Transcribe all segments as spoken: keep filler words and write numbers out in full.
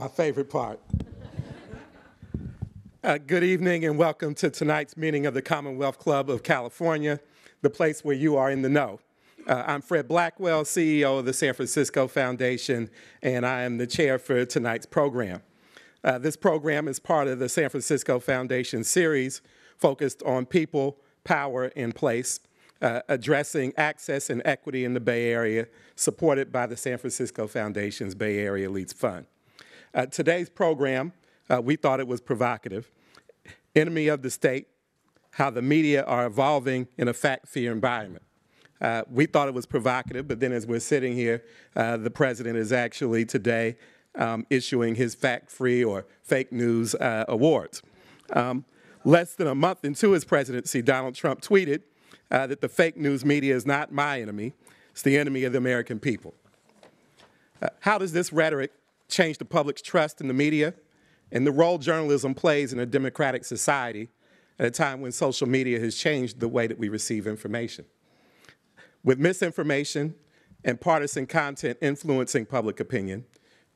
my favorite part. Uh, good evening and welcome to tonight's meeting of the Commonwealth Club of California, the place where you are in the know. Uh, I'm Fred Blackwell, C E O of the San Francisco Foundation, and I am the chair for tonight's program. Uh, this program is part of the San Francisco Foundation series focused on people, power, and place, uh, addressing access and equity in the Bay Area, supported by the San Francisco Foundation's Bay Area Leads Fund. Uh, today's program, Uh, we thought it was provocative. Enemy of the state, how the media are evolving in a fact-fear environment. Uh, we thought it was provocative, but then as we're sitting here, uh, the president is actually today um, issuing his fact-free or fake news uh, awards. Um, less than a month into his presidency, Donald Trump tweeted uh, that the fake news media is not my enemy, it's the enemy of the American people. Uh, how does this rhetoric change the public's trust in the media and the role journalism plays in a democratic society at a time when social media has changed the way that we receive information? With misinformation and partisan content influencing public opinion,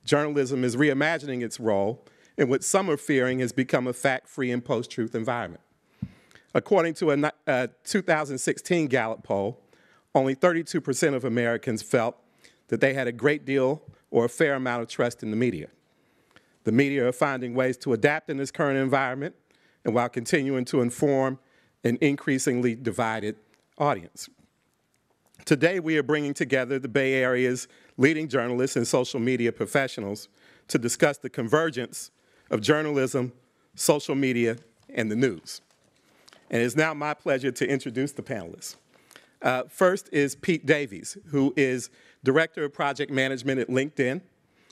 journalism is reimagining its role in what some are fearing has become a fact-free and post-truth environment. According to a, a two thousand sixteen Gallup poll, only thirty-two percent of Americans felt that they had a great deal or a fair amount of trust in the media. The media are finding ways to adapt in this current environment and while continuing to inform an increasingly divided audience. Today, we are bringing together the Bay Area's leading journalists and social media professionals to discuss the convergence of journalism, social media, and the news. And it's now my pleasure to introduce the panelists. Uh, first is Pete Davies, who is Director of Project Management at LinkedIn,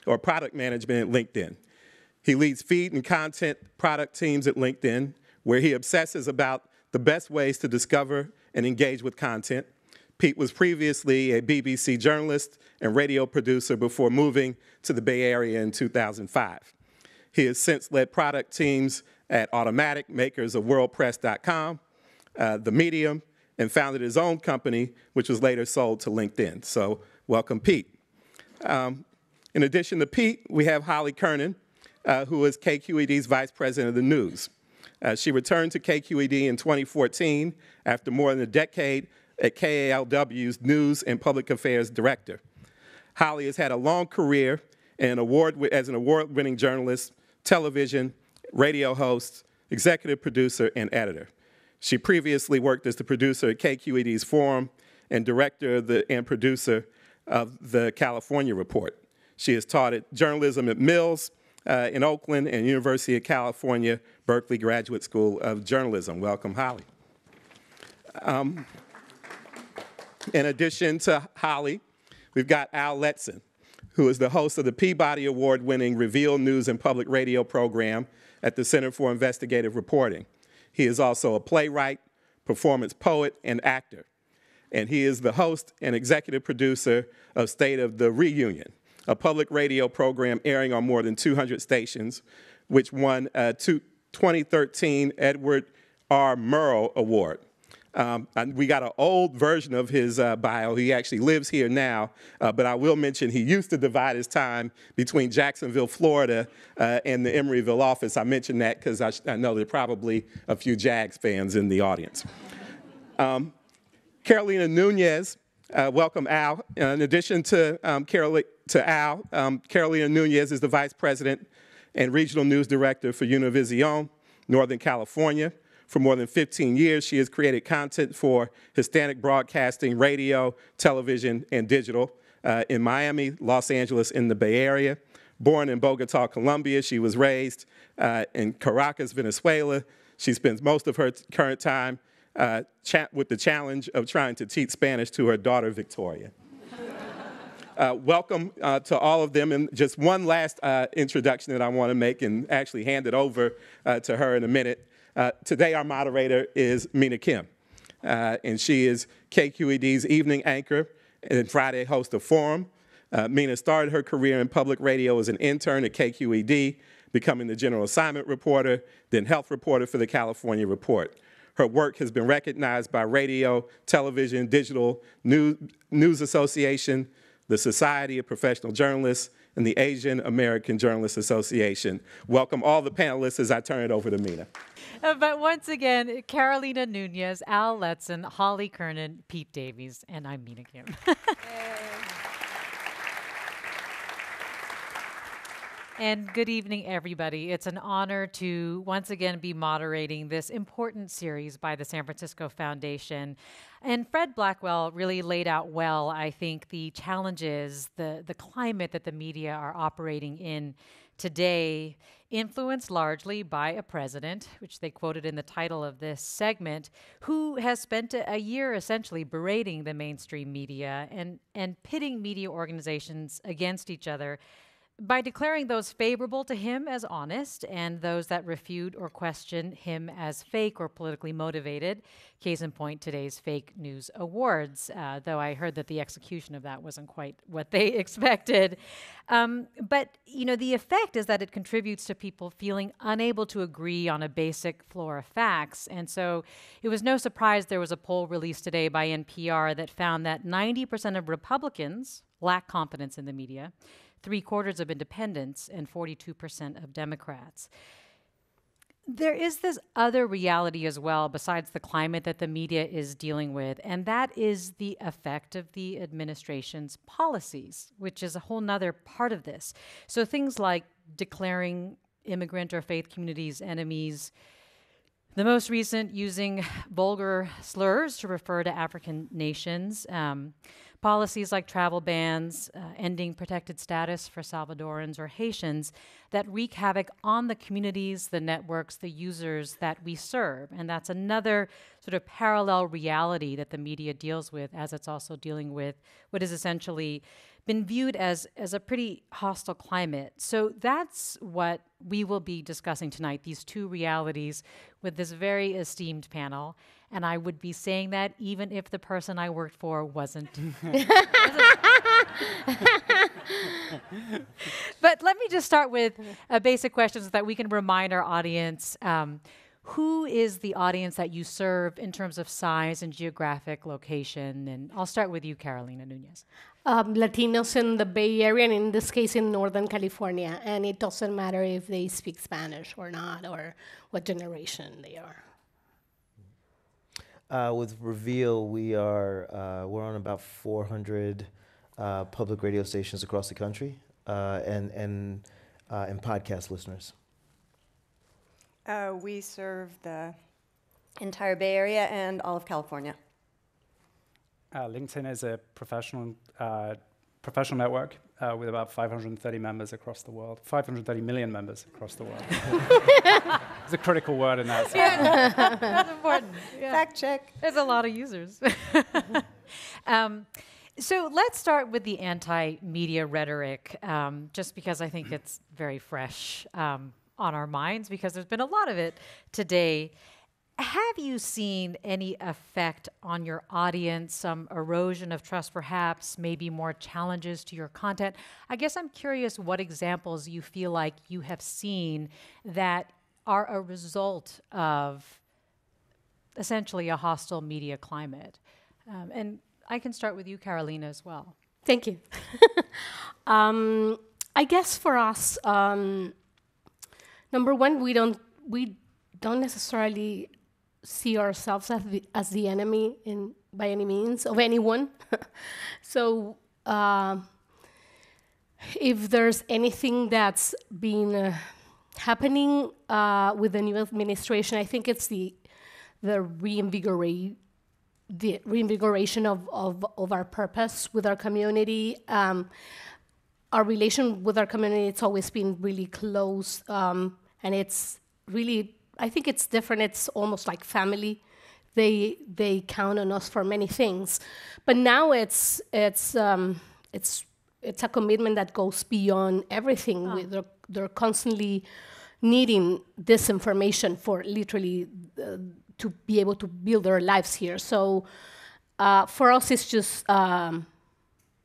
or Product Management at LinkedIn. He leads feed and content product teams at LinkedIn, where he obsesses about the best ways to discover and engage with content. Pete was previously a B B C journalist and radio producer before moving to the Bay Area in two thousand five. He has since led product teams at Automattic, makers of WordPress dot com, uh, the Medium, and founded his own company, which was later sold to LinkedIn. So welcome, Pete. Um, in addition to Pete, we have Holly Kernan, Uh, who is K Q E D's vice president of the news. Uh, she returned to K Q E D in twenty fourteen after more than a decade at K A L W's news and public affairs director. Holly has had a long career and award as an award-winning journalist, television, radio host, executive producer, and editor. She previously worked as the producer at K Q E D's Forum and director of the, and producer of the California Report. She has taught at journalism at Mills, Uh, in Oakland and University of California, Berkeley Graduate School of Journalism. Welcome, Holly. Um, in addition to Holly, we've got Al Letson, who is the host of the Peabody Award-winning Reveal News and Public Radio program at the Center for Investigative Reporting. He is also a playwright, performance poet, and actor. And he is the host and executive producer of State of the Reunion, a public radio program airing on more than two hundred stations, which won a twenty thirteen Edward R. Murrow Award. Um, and we got an old version of his uh, bio. He actually lives here now, uh, but I will mention he used to divide his time between Jacksonville, Florida, uh, and the Emeryville office. I mentioned that because I, I know there are probably a few Jags fans in the audience. Um, Carolina Nunez, Uh, welcome, Al. In addition to, um, Carol, to Al, um, Carolina Nunez is the Vice President and Regional News Director for Univision, Northern California. For more than fifteen years, she has created content for Hispanic broadcasting, radio, television, and digital uh, in Miami, Los Angeles, in the Bay Area. Born in Bogota, Colombia, she was raised uh, in Caracas, Venezuela. She spends most of her current time Uh, chat with the challenge of trying to teach Spanish to her daughter, Victoria. uh, welcome uh, to all of them. And just one last uh, introduction that I want to make and actually hand it over uh, to her in a minute. Uh, today, our moderator is Mina Kim. Uh, and she is K Q E D's evening anchor and Friday host of Forum. Uh, Mina started her career in public radio as an intern at K Q E D, becoming the general assignment reporter, then health reporter for the California Report. Her work has been recognized by radio, television, digital, news, news association, the Society of Professional Journalists, and the Asian American Journalists Association. Welcome all the panelists as I turn it over to Mina. Uh, but once again, Carolina Nunez, Al Letson, Holly Kernan, Pete Davies, and I'm Mina Kim. And good evening, everybody. It's an honor to once again be moderating this important series by the San Francisco Foundation. And Fred Blackwell really laid out well, I think, the challenges, the, the climate that the media are operating in today, influenced largely by a president, which they quoted in the title of this segment, who has spent a, a year essentially berating the mainstream media and, and pitting media organizations against each other by declaring those favorable to him as honest and those that refute or question him as fake or politically motivated. Case in point, today's fake news awards, uh, though I heard that the execution of that wasn't quite what they expected. Um, but, you know, the effect is that it contributes to people feeling unable to agree on a basic floor of facts. And so it was no surprise there was a poll released today by N P R that found that ninety percent of Republicans lack confidence in the media, three quarters of independents, and forty-two percent of Democrats. There is this other reality as well, besides the climate that the media is dealing with, and that is the effect of the administration's policies, which is a whole nother part of this. So things like declaring immigrant or faith communities enemies, the most recent using vulgar slurs to refer to African nations, um, policies like travel bans, uh, ending protected status for Salvadorans or Haitians that wreak havoc on the communities, the networks, the users that we serve. And that's another sort of parallel reality that the media deals with, as it's also dealing with what is essentially been viewed as, as a pretty hostile climate. So that's what we will be discussing tonight, these two realities with this very esteemed panel. And I would be saying that even if the person I worked for wasn't. But let me just start with a basic question so that we can remind our audience, um, who is the audience that you serve in terms of size and geographic location? And I'll start with you, Carolina Nunez. Um, Latinos in the Bay Area, and in this case in Northern California. And it doesn't matter if they speak Spanish or not, or what generation they are. Uh, with Reveal, we are, uh, we're on about four hundred uh, public radio stations across the country, uh, and, and, uh, and podcast listeners. Uh, we serve the entire Bay Area and all of California. Uh, LinkedIn is a professional uh, professional network uh, with about five hundred thirty members across the world. five hundred thirty million members across the world. It's a critical word in that sense. Yeah, that's important. Yeah. Fact check. There's a lot of users. um, So let's start with the anti-media rhetoric, um, just because I think it's very fresh. Um, on our minds, because there's been a lot of it today. Have you seen any effect on your audience, some erosion of trust perhaps, maybe more challenges to your content? I guess I'm curious what examples you feel like you have seen that are a result of essentially a hostile media climate. Um, and I can start with you, Carolina, as well. Thank you. um, I guess for us, um, number one, we don't we don't necessarily see ourselves as the, as the enemy in by any means of anyone. So uh, if there's anything that's been uh, happening uh, with the new administration, I think it's the the reinvigorate the reinvigoration of of, of our purpose with our community. Um, our relation with our community, it's always been really close. Um, And it's really, I think it's different. It's almost like family. They they count on us for many things, but now it's it's um, it's it's a commitment that goes beyond everything. Oh. We, they're, they're constantly needing this information for literally uh, to be able to build their lives here. So uh, for us, it's just um,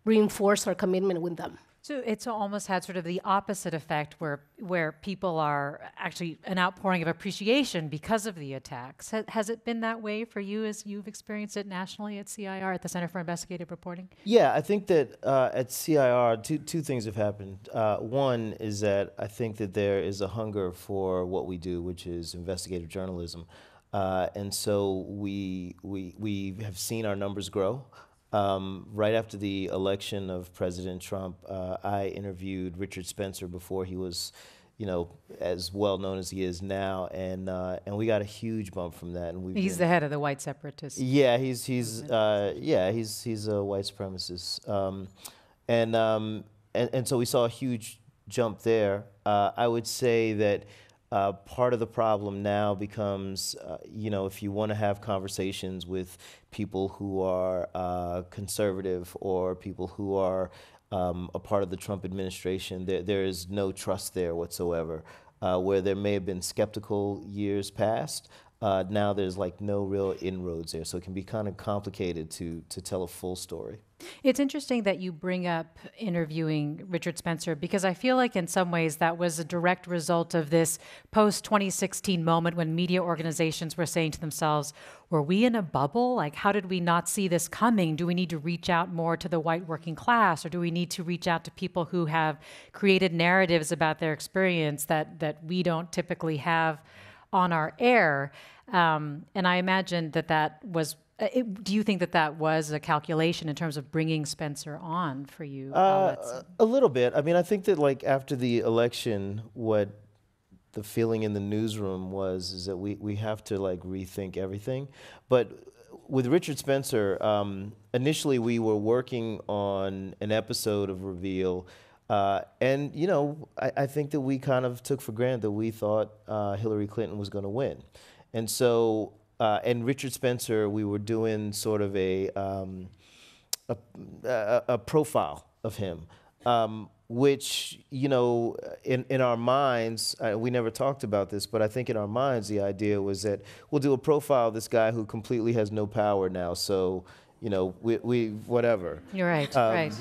reinforce our commitment with them. So it's almost had sort of the opposite effect where where people are actually an outpouring of appreciation because of the attacks. Ha has it been that way for you as you've experienced it nationally at C I R, at the Center for Investigative Reporting? Yeah, I think that uh, at C I R, two, two things have happened. Uh, one is that I think that there is a hunger for what we do, which is investigative journalism. Uh, and so we, we, we have seen our numbers grow. Um, right after the election of President Trump, uh, I interviewed Richard Spencer before he was, you know, as well known as he is now, and uh, and we got a huge bump from that. And we he's been, the head of the white separatist. Yeah, he's he's uh, yeah he's he's a white supremacist, um, and um, and and so we saw a huge jump there. Uh, I would say that. Uh, part of the problem now becomes, uh, you know, if you want to have conversations with people who are uh, conservative or people who are um, a part of the Trump administration, there, there is no trust there whatsoever. Uh, where there may have been skeptical years past, uh, now there's like no real inroads there. So it can be kind of complicated to, to tell a full story. It's interesting that you bring up interviewing Richard Spencer, because I feel like in some ways that was a direct result of this post twenty sixteen moment when media organizations were saying to themselves, were we in a bubble? Like, how did we not see this coming? Do we need to reach out more to the white working class, or do we need to reach out to people who have created narratives about their experience that, that we don't typically have on our air? Um, and I imagine that that was... Uh, it, do you think that that was a calculation in terms of bringing Spencer on for you? Uh, a little bit. I mean, I think that like after the election, what the feeling in the newsroom was is that we, we have to like rethink everything. But with Richard Spencer, um, initially we were working on an episode of Reveal. Uh, and, you know, I, I think that we kind of took for granted that we thought uh, Hillary Clinton was going to win. And so... Uh, and Richard Spencer, we were doing sort of a um, a, a, a profile of him, um, which, you know, in, in our minds, uh, we never talked about this, but I think in our minds the idea was that we'll do a profile of this guy who completely has no power now, so, you know, we, we whatever. You're right, um, right.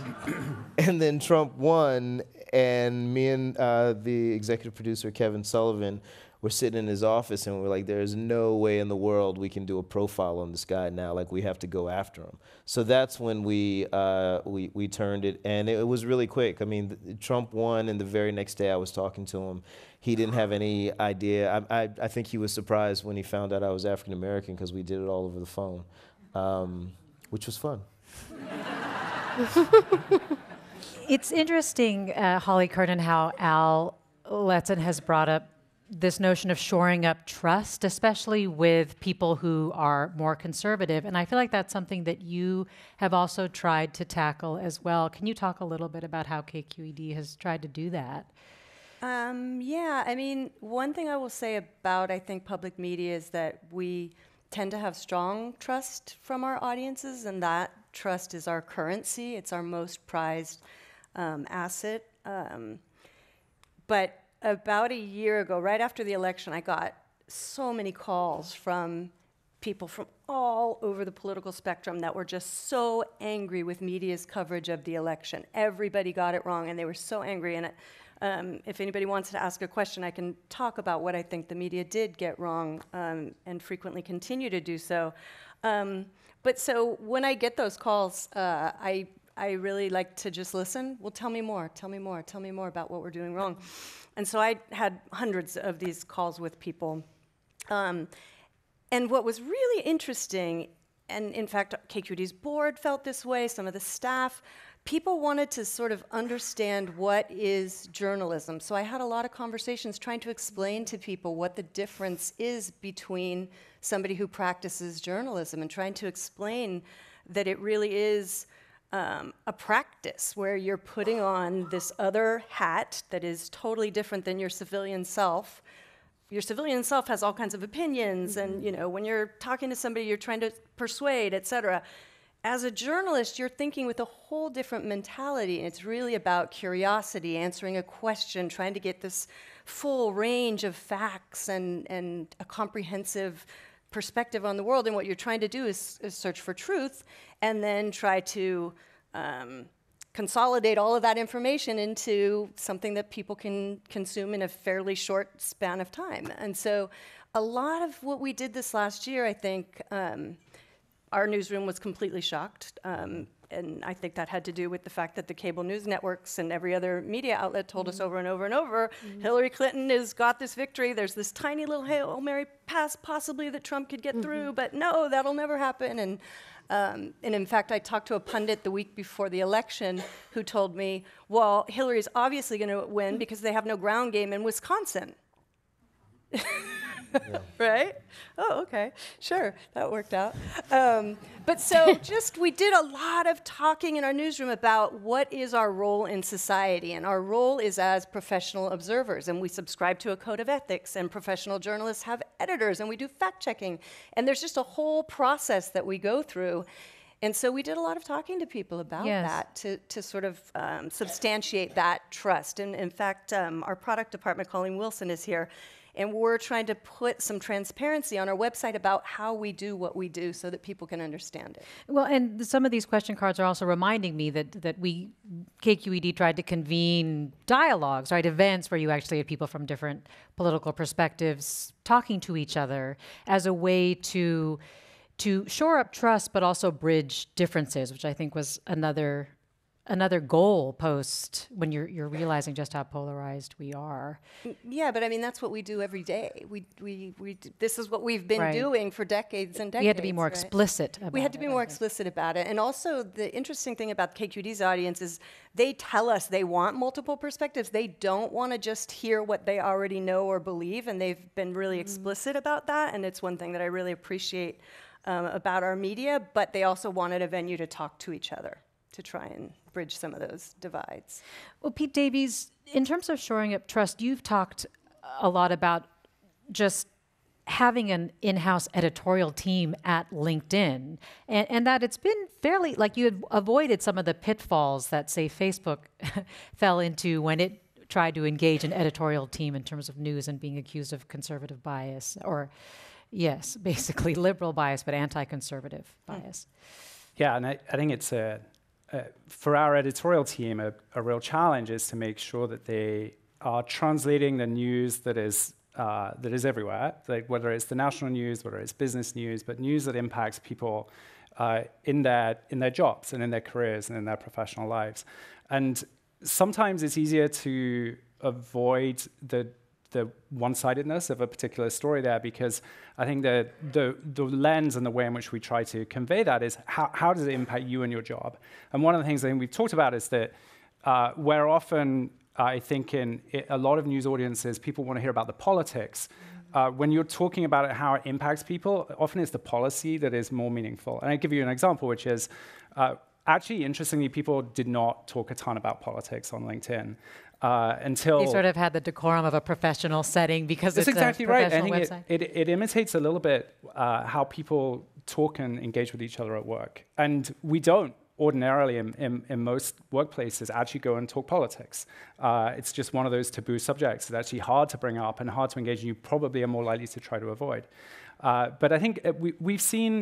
And then Trump won, and me and uh, the executive producer, Kevin Sullivan, we're sitting in his office and we're like, there's no way in the world we can do a profile on this guy now. Like, we have to go after him. So that's when we uh, we, we turned it, and it, it was really quick. I mean, the, Trump won, and the very next day I was talking to him. He didn't have any idea. I, I, I think he was surprised when he found out I was African American, because we did it all over the phone, um, which was fun. It's interesting, uh, Holly Kernan, how Al Letson has brought up this notion of shoring up trust, especially with people who are more conservative. And I feel like that's something that you have also tried to tackle as well. Can you talk a little bit about how K Q E D has tried to do that? Um, yeah, I mean, one thing I will say about, I think, public media is that we tend to have strong trust from our audiences, and that trust is our currency. It's our most prized um, asset. Um, but about a year ago, right after the election, I got so many calls from people from all over the political spectrum that were just so angry with media's coverage of the election. Everybody got it wrong, and they were so angry. And um, if anybody wants to ask a question, I can talk about what I think the media did get wrong, um, and frequently continue to do so. Um, but so when I get those calls, uh, I, I really like to just listen. Well, tell me more, tell me more, tell me more about what we're doing wrong. And so I had hundreds of these calls with people. Um, and what was really interesting, and in fact, K Q E D's board felt this way, some of the staff, people wanted to sort of understand what is journalism. So I had a lot of conversations trying to explain to people what the difference is between somebody who practices journalism, and trying to explain that it really is Um, a practice where you're putting on this other hat that is totally different than your civilian self. Your civilian self has all kinds of opinions, and, you know, when you're talking to somebody, you're trying to persuade, et cetera. As a journalist, you're thinking with a whole different mentality, and it's really about curiosity, answering a question, trying to get this full range of facts and, and a comprehensive perspective on the world, and what you're trying to do is, is search for truth, and then try to um, consolidate all of that information into something that people can consume in a fairly short span of time. And so a lot of what we did this last year, I think, um, our newsroom was completely shocked. Um, And I think that had to do with the fact that the cable news networks and every other media outlet told mm-hmm. us over and over and over, mm-hmm. Hillary Clinton has got this victory. There's this tiny little Hail Mary pass possibly that Trump could get mm-hmm. through, but no, that'll never happen. And, um, and in fact, I talked to a pundit the week before the election who told me, well, Hillary's obviously going to win because they have no ground game in Wisconsin. Yeah. Right? Oh, okay. Sure. That worked out. Um, but so just we did a lot of talking in our newsroom about what is our role in society, and our role is as professional observers, and we subscribe to a code of ethics, and professional journalists have editors, and we do fact-checking, and there's just a whole process that we go through. And so we did a lot of talking to people about yes. that to, to sort of um, substantiate that trust. And in fact, um, our product department, Colleen Wilson, is here. And we're trying to put some transparency on our website about how we do what we do so that people can understand it. Well, and some of these question cards are also reminding me that that we, K Q E D, tried to convene dialogues, right, events where you actually had people from different political perspectives talking to each other as a way to, to shore up trust but also bridge differences, which I think was another... another goal post when you're you're realizing just how polarized we are. Yeah, but I mean that's what we do every day. We we we do, this is what we've been right. doing for decades and decades. We had to be more right? explicit about it. We had to be it, more explicit about it. And also the interesting thing about K Q E D's audience is they tell us they want multiple perspectives. They don't want to just hear what they already know or believe, and they've been really mm-hmm. explicit about that, and it's one thing that I really appreciate um, about our media, but they also wanted a venue to talk to each other, to try and bridge some of those divides. Well, Pete Davies, in terms of shoring up trust, you've talked a lot about just having an in-house editorial team at LinkedIn, and, and that it's been fairly, like you had avoided some of the pitfalls that, say, Facebook fell into when it tried to engage an editorial team in terms of news and being accused of conservative bias, or, yes, basically liberal bias, but anti-conservative bias. Yeah, and I, I think it's a... Uh, for our editorial team, a, a real challenge is to make sure that they are translating the news that is uh, that is everywhere, like whether it's the national news, whether it's business news, but news that impacts people uh, in their in their jobs and in their careers and in their professional lives. And sometimes it's easier to avoid the the one-sidedness of a particular story there, because I think the, the the lens and the way in which we try to convey that is how, how does it impact you and your job? And one of the things I think we've talked about is that uh, where often I think in it, a lot of news audiences, people want to hear about the politics. Uh, when you're talking about it, how it impacts people, often it's the policy that is more meaningful. And I'll give you an example, which is uh, actually, interestingly, people did not talk a ton about politics on LinkedIn. Uh, until they sort of had the decorum of a professional setting because it's exactly a professional right. I think it, it, it imitates a little bit uh, how people talk and engage with each other at work. And we don't ordinarily in, in, in most workplaces actually go and talk politics. Uh, it's just one of those taboo subjects that's actually hard to bring up and hard to engage, and you probably are more likely to try to avoid. Uh, but I think we, we've seen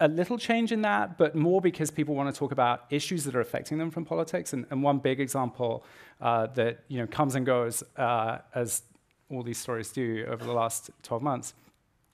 a little change in that, but more because people want to talk about issues that are affecting them from politics. And, and one big example uh, that you know comes and goes, uh, as all these stories do over the last twelve months,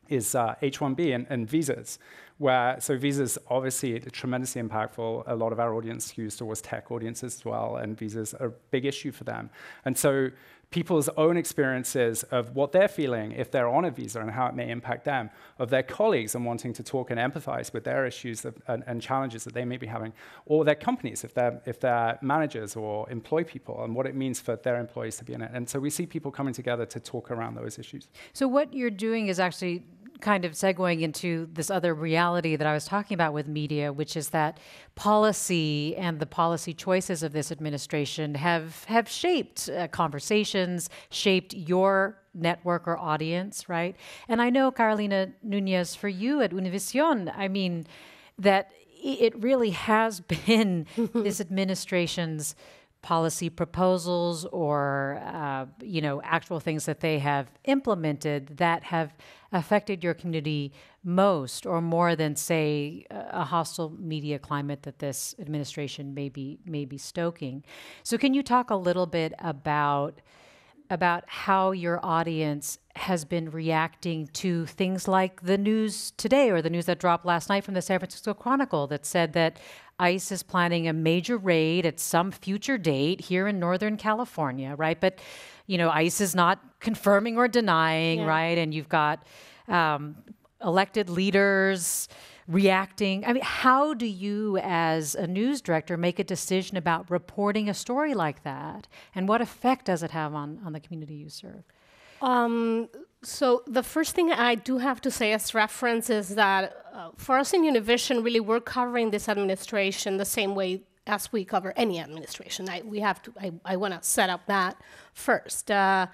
is uh, H one B and, and visas. Where so visas obviously tremendously impactful. A lot of our audience skews towards tech audiences as well, and visas are a big issue for them. And so people's own experiences of what they're feeling if they're on a visa and how it may impact them, of their colleagues and wanting to talk and empathize with their issues of, and, and challenges that they may be having, or their companies if they're, if they're managers or employ people and what it means for their employees to be in it. And so we see people coming together to talk around those issues. So what you're doing is actually kind of segueing into this other reality that I was talking about with media, which is that policy and the policy choices of this administration have have shaped uh, conversations, shaped your network or audience, right? And I know, Carolina Nunez, for you at Univision, I mean, that it really has been this administration's policy proposals or, uh, you know, actual things that they have implemented that have affected your community most or more than, say, a hostile media climate that this administration may be, may be stoking. So can you talk a little bit about, about how your audience has been reacting to things like the news today or the news that dropped last night from the San Francisco Chronicle that said that ICE is planning a major raid at some future date here in Northern California, right? But, you know, ICE is not confirming or denying, yeah. right? And you've got um, elected leaders reacting. I mean, how do you as a news director make a decision about reporting a story like that? And what effect does it have on, on the community you serve? Um, so the first thing I do have to say as reference is that uh, for us in Univision, really, we're covering this administration the same way as we cover any administration. I, we have to, I, I want to set up that first. Uh,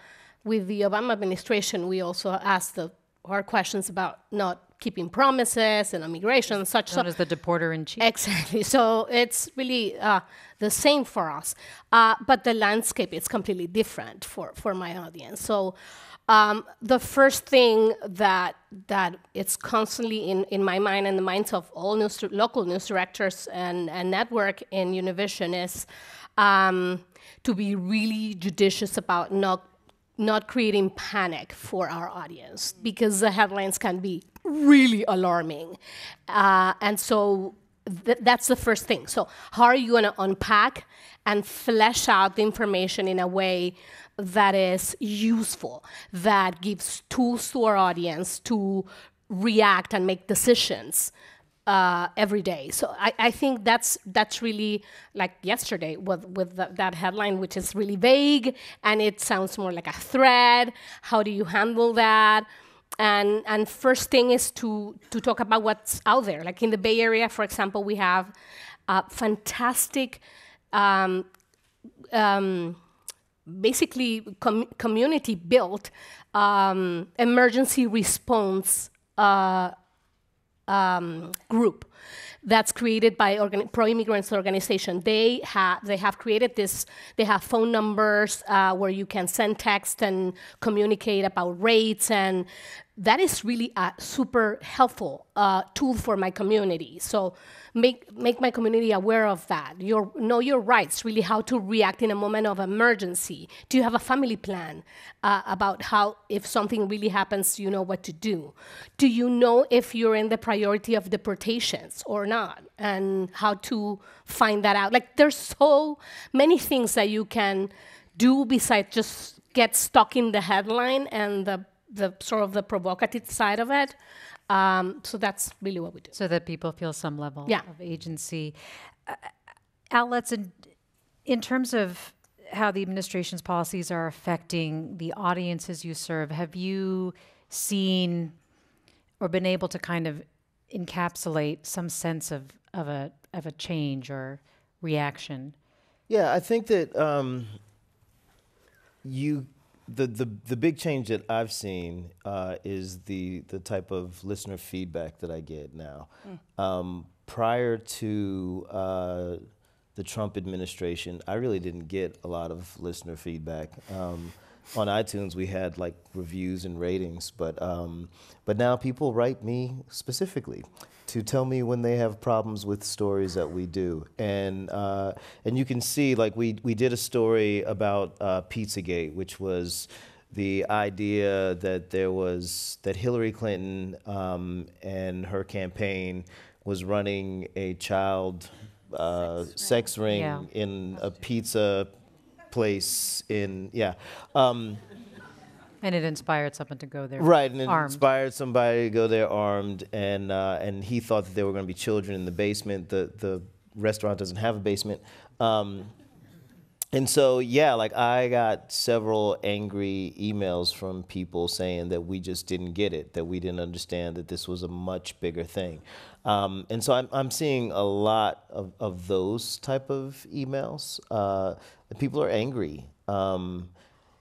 with the Obama administration, we also asked the, our questions about not keeping promises and immigration and such. Known so, as the deporter in chief. Exactly. So it's really uh, the same for us. Uh, but the landscape is completely different for, for my audience. So um, the first thing that that it's constantly in, in my mind and the minds of all news, local news directors and, and network in Univision is um, to be really judicious about not not creating panic for our audience, because the headlines can be really alarming. Uh, and so th that's the first thing. So how are you gonna unpack and flesh out the information in a way that is useful, that gives tools to our audience to react and make decisions uh, every day? So I, I think that's that's really like yesterday with, with the, that headline, which is really vague and it sounds more like a threat. How do you handle that? And, and first thing is to, to talk about what's out there. Like in the Bay Area, for example, we have uh, fantastic, um, um, basically com community-built um, emergency response uh, um, group that's created by pro-immigrants organization. They have they have created this. They have phone numbers uh, where you can send text and communicate about raids, and that is really a super helpful uh, tool for my community. So make make my community aware of that. Your know your rights. Really, how to react in a moment of emergency. Do you have a family plan uh, about how if something really happens, you know what to do? Do you know if you're in the priority of deportations or not, and how to find that out? Like, there's so many things that you can do besides just get stuck in the headline and the, the sort of the provocative side of it. Um, so that's really what we do. So that people feel some level yeah. of agency. Uh, Al Letson, in terms of how the administration's policies are affecting the audiences you serve, have you seen or been able to kind of encapsulate some sense of, of a of a change or reaction? Yeah, I think that um, you the, the the big change that I've seen uh, is the the type of listener feedback that I get now. Mm. Um, prior to uh, the Trump administration, I really didn't get a lot of listener feedback. Um, On iTunes, we had like reviews and ratings, but um, but now people write me specifically to tell me when they have problems with stories that we do, and uh, and you can see like we we did a story about uh, Pizzagate, which was the idea that there was that Hillary Clinton um, and her campaign was running a child uh, sex, sex ring, ring yeah. in a pizza. place in, yeah. Um, and it inspired someone to go there Right, and it armed. inspired somebody to go there armed, and uh, and he thought that there were gonna be children in the basement. The, the restaurant doesn't have a basement. Um, and so, yeah, like I got several angry emails from people saying that we just didn't get it, that we didn't understand that this was a much bigger thing. Um, and so I'm, I'm seeing a lot of, of those type of emails. Uh, People are angry um,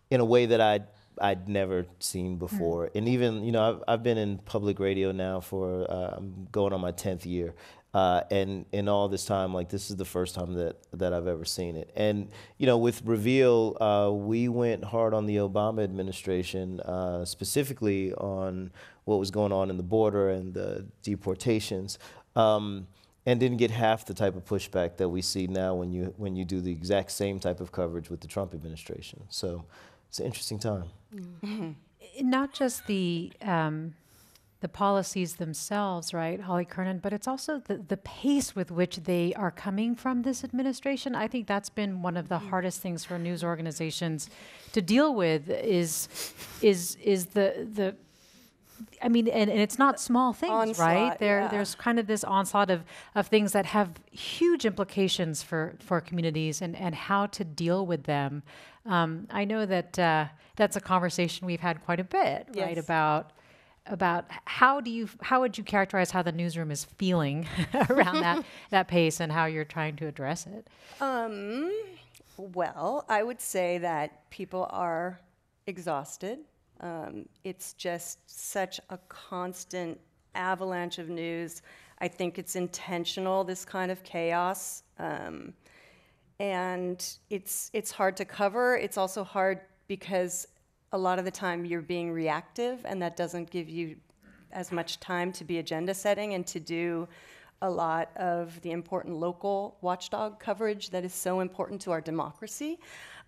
in a way that I'd, I'd never seen before. Mm. And even, you know, I've, I've been in public radio now for, uh, I'm going on my tenth year. Uh, and in all this time, like, this is the first time that, that I've ever seen it. And, you know, with Reveal, uh, we went hard on the Obama administration, uh, specifically on what was going on in the border and the deportations, um, and didn't get half the type of pushback that we see now when you, when you do the exact same type of coverage with the Trump administration. So it's an interesting time. Mm-hmm. Not just the... Um the policies themselves, right, Holly Kernan, but it's also the, the pace with which they are coming from this administration. I think that's been one of the mm. hardest things for news organizations to deal with is, is, is the, the I mean, and, and it's not small things, onslaught, right? There, yeah. There's kind of this onslaught of, of things that have huge implications for, for communities and, and how to deal with them. Um, I know that uh, that's a conversation we've had quite a bit, yes. right, about about how do you, how would you characterize how the newsroom is feeling around that, that pace and how you're trying to address it? Um, well, I would say that people are exhausted. Um, it's just such a constant avalanche of news. I think it's intentional, this kind of chaos. Um, and it's, it's hard to cover. It's also hard because a lot of the time you're being reactive, and that doesn't give you as much time to be agenda setting and to do a lot of the important local watchdog coverage that is so important to our democracy.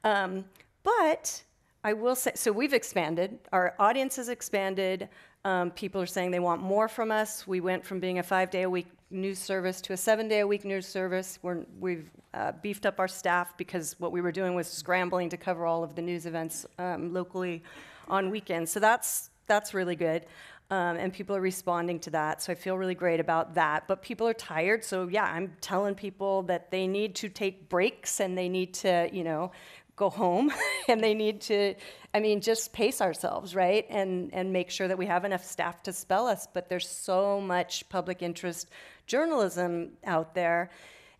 Um, but I will say, so we've expanded, our audience has expanded, um, people are saying they want more from us. We went from being a five-day-a-week news service to a seven-day-a-week news service. We're, we've uh, beefed up our staff because what we were doing was scrambling to cover all of the news events um, locally on weekends. So that's, that's really good, um, and people are responding to that, so I feel really great about that. But people are tired, so yeah, I'm telling people that they need to take breaks and they need to, you know, go home and they need to, I mean, just pace ourselves, right? And, and make sure that we have enough staff to spell us, but there's so much public interest journalism out there.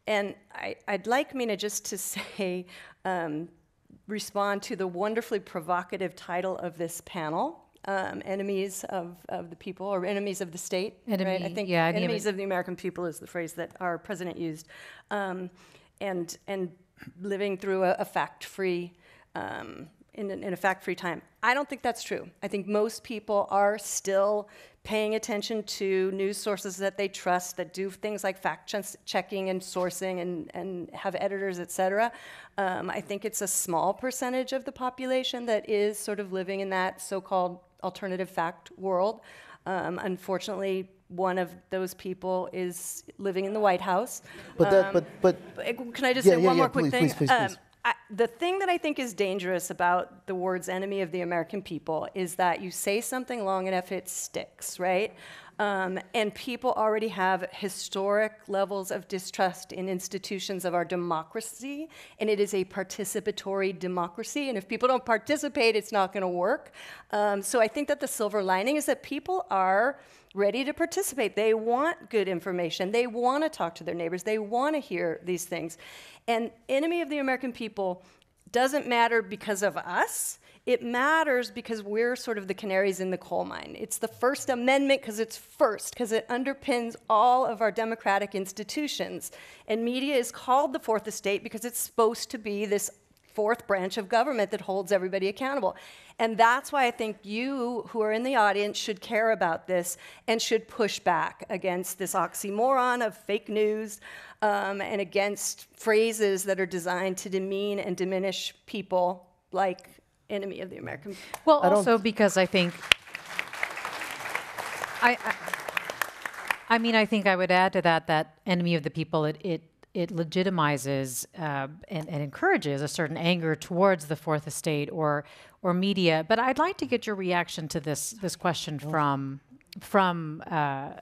And I, I'd like Mina just to say, um, respond to the wonderfully provocative title of this panel, um, enemies of, of the people, or enemies of the state, Enemy, right? I think yeah, enemies of the American people is the phrase that our president used. Um, and, and living through a, a fact-free, um, in, in a fact-free time. I don't think that's true. I think most people are still paying attention to news sources that they trust, that do things like fact-checking and sourcing and, and have editors, et cetera. Um, I think it's a small percentage of the population that is sort of living in that so-called alternative fact world. Um, unfortunately, one of those people is living in the White House. But um, that, but, but can I just yeah, say yeah, one yeah, more please, quick thing? Please, please, um, please. I, the thing that I think is dangerous about the words "enemy of the American people" is that you say something long enough, it sticks, right? Um, and people already have historic levels of distrust in institutions of our democracy, and it is a participatory democracy, and if people don't participate, it's not going to work. Um, so I think that the silver lining is that people are ready to participate. They want good information. They want to talk to their neighbors. They want to hear these things. And enemy of the American people doesn't matter because of us. It matters because we're sort of the canaries in the coal mine. It's the First Amendment because it's first, because it underpins all of our democratic institutions. And media is called the fourth estate because it's supposed to be this fourth branch of government that holds everybody accountable. And that's why I think you, who are in the audience, should care about this and should push back against this oxymoron of fake news um, and against phrases that are designed to demean and diminish people like enemy of the American. Well, I also because I think, I, I, I mean, I think I would add to that that enemy of the people, it it, it legitimizes uh, and, and encourages a certain anger towards the fourth estate or or media. But I'd like to get your reaction to this this question from from uh,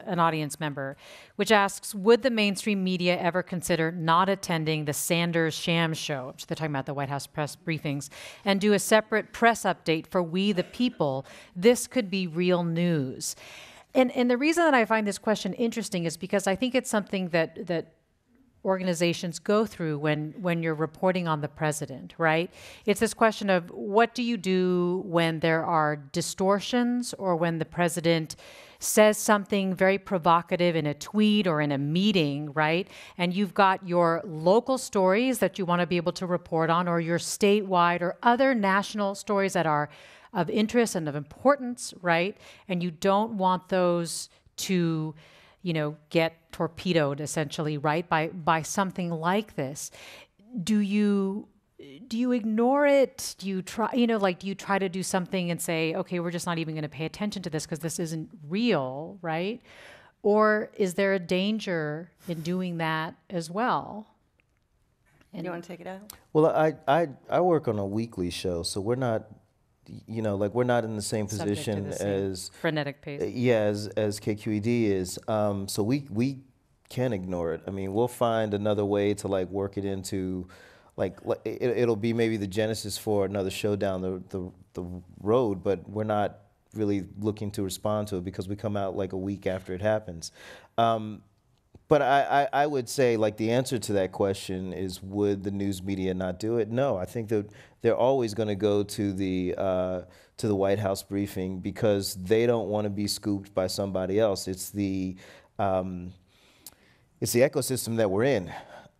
an audience member, which asks, would the mainstream media ever consider not attending the Sanders sham show, which they're talking about the White House press briefings, and do a separate press update for we the people? This could be real news. And, and the reason that I find this question interesting is because I think it's something that, that organizations go through when, when you're reporting on the president, right? It's this question of what do you do when there are distortions or when the president says something very provocative in a tweet or in a meeting, right? And you've got your local stories that you want to be able to report on, or your statewide or other national stories that are of interest and of importance, right? And you don't want those to, you know, get torpedoed essentially, right? By by something like this. Do you do you ignore it? Do you try, you know, like do you try to do something and say, okay, we're just not even going to pay attention to this because this isn't real, right? Or is there a danger in doing that as well? And you want to take it out? Well, I I I work on a weekly show, so we're not, you know, like we're not in the same position the same as frenetic pace. Yeah, as as K Q E D is. Um, so we we can ignore it. I mean, we'll find another way to like work it into, like it, it'll be maybe the genesis for another show down the, the the road. But we're not really looking to respond to it because we come out like a week after it happens. Um, But I, I, I would say, like, the answer to that question is, would the news media not do it? No, I think that they're always going to go to the uh, to the White House briefing because they don't want to be scooped by somebody else. It's the um, it's the ecosystem that we're in.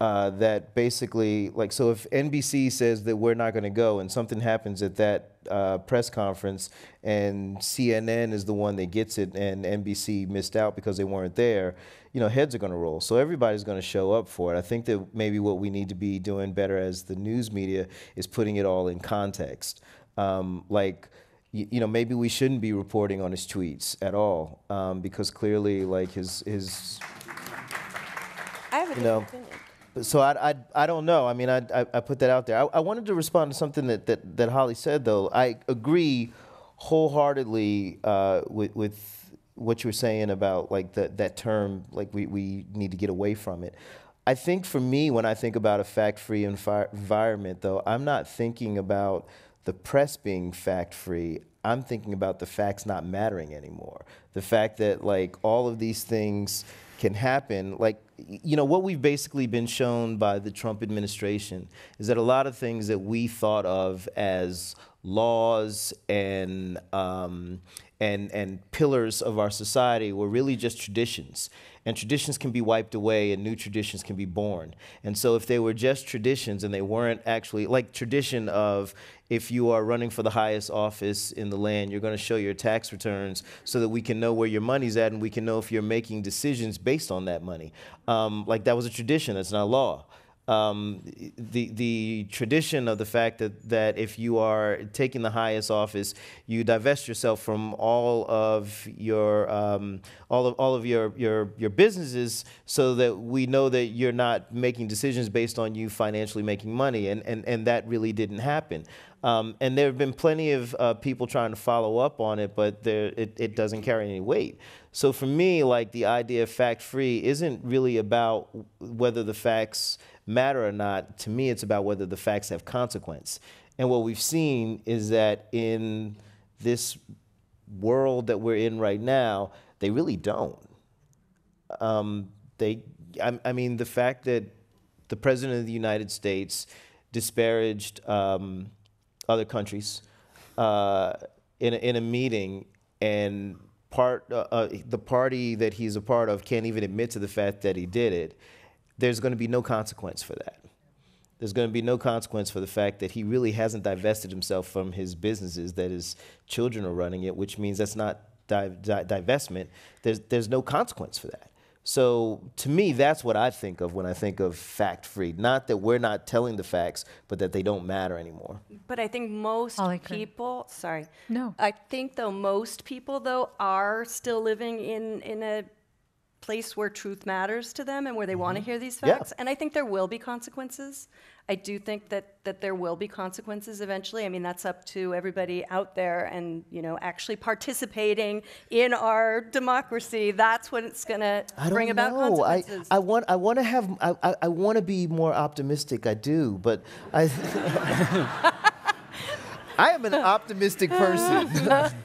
Uh, that basically, like, so if N B C says that we're not going to go and something happens at that uh, press conference and C N N is the one that gets it and N B C missed out because they weren't there, you know, heads are going to roll. So everybody's going to show up for it. I think that maybe what we need to be doing better as the news media is putting it all in context. Um, like, you, you know, maybe we shouldn't be reporting on his tweets at all um, because clearly, like, his, his I have a you know, opinion. So I, I, I don't know. I mean, I, I, I put that out there. I, I wanted to respond to something that, that, that Holly said, though. I agree wholeheartedly uh, with, with what you were saying about, like, the, that term, like, we, we need to get away from it. I think for me, when I think about a fact-free envi- environment, though, I'm not thinking about the press being fact-free. I'm thinking about the facts not mattering anymore. The fact that, like, all of these things can happen, like, you know, what we've basically been shown by the Trump administration is that a lot of things that we thought of as laws and um, and and pillars of our society were really just traditions. And traditions can be wiped away and new traditions can be born. And so if they were just traditions and they weren't actually, like tradition of if you are running for the highest office in the land, you're going to show your tax returns so that we can know where your money's at and we can know if you're making decisions based on that money. Um, like that was a tradition, that's not law. Um, the the tradition of the fact that, that if you are taking the highest office, you divest yourself from all of your um, all of all of your, your your businesses, so that we know that you're not making decisions based on you financially making money, and and, and that really didn't happen. Um, and there have been plenty of uh, people trying to follow up on it, but there, it, it doesn't carry any weight. So for me, like the idea of fact-free isn't really about whether the facts matter or not. To me, it's about whether the facts have consequence. And what we've seen is that in this world that we're in right now, they really don't. Um, they, I, I mean, the fact that the President of the United States disparaged um, other countries uh, in, a, in a meeting, and part uh, uh, the party that he's a part of can't even admit to the fact that he did it, there's going to be no consequence for that. There's going to be no consequence for the fact that he really hasn't divested himself from his businesses, that his children are running it, which means that's not di di divestment. There's, there's no consequence for that. So to me, that's what I think of when I think of fact-free. Not that we're not telling the facts, but that they don't matter anymore. But I think most people, sorry. No. I think, though, most people, though, are still living in, in a place where truth matters to them and where they mm-hmm. want to hear these facts. Yeah. And I think there will be consequences. I do think that, that there will be consequences eventually. I mean, that's up to everybody out there and, you know, actually participating in our democracy. That's what it's going to bring about consequences. I, I want I want to have I, I, I want to be more optimistic. I do. But I I am an optimistic person.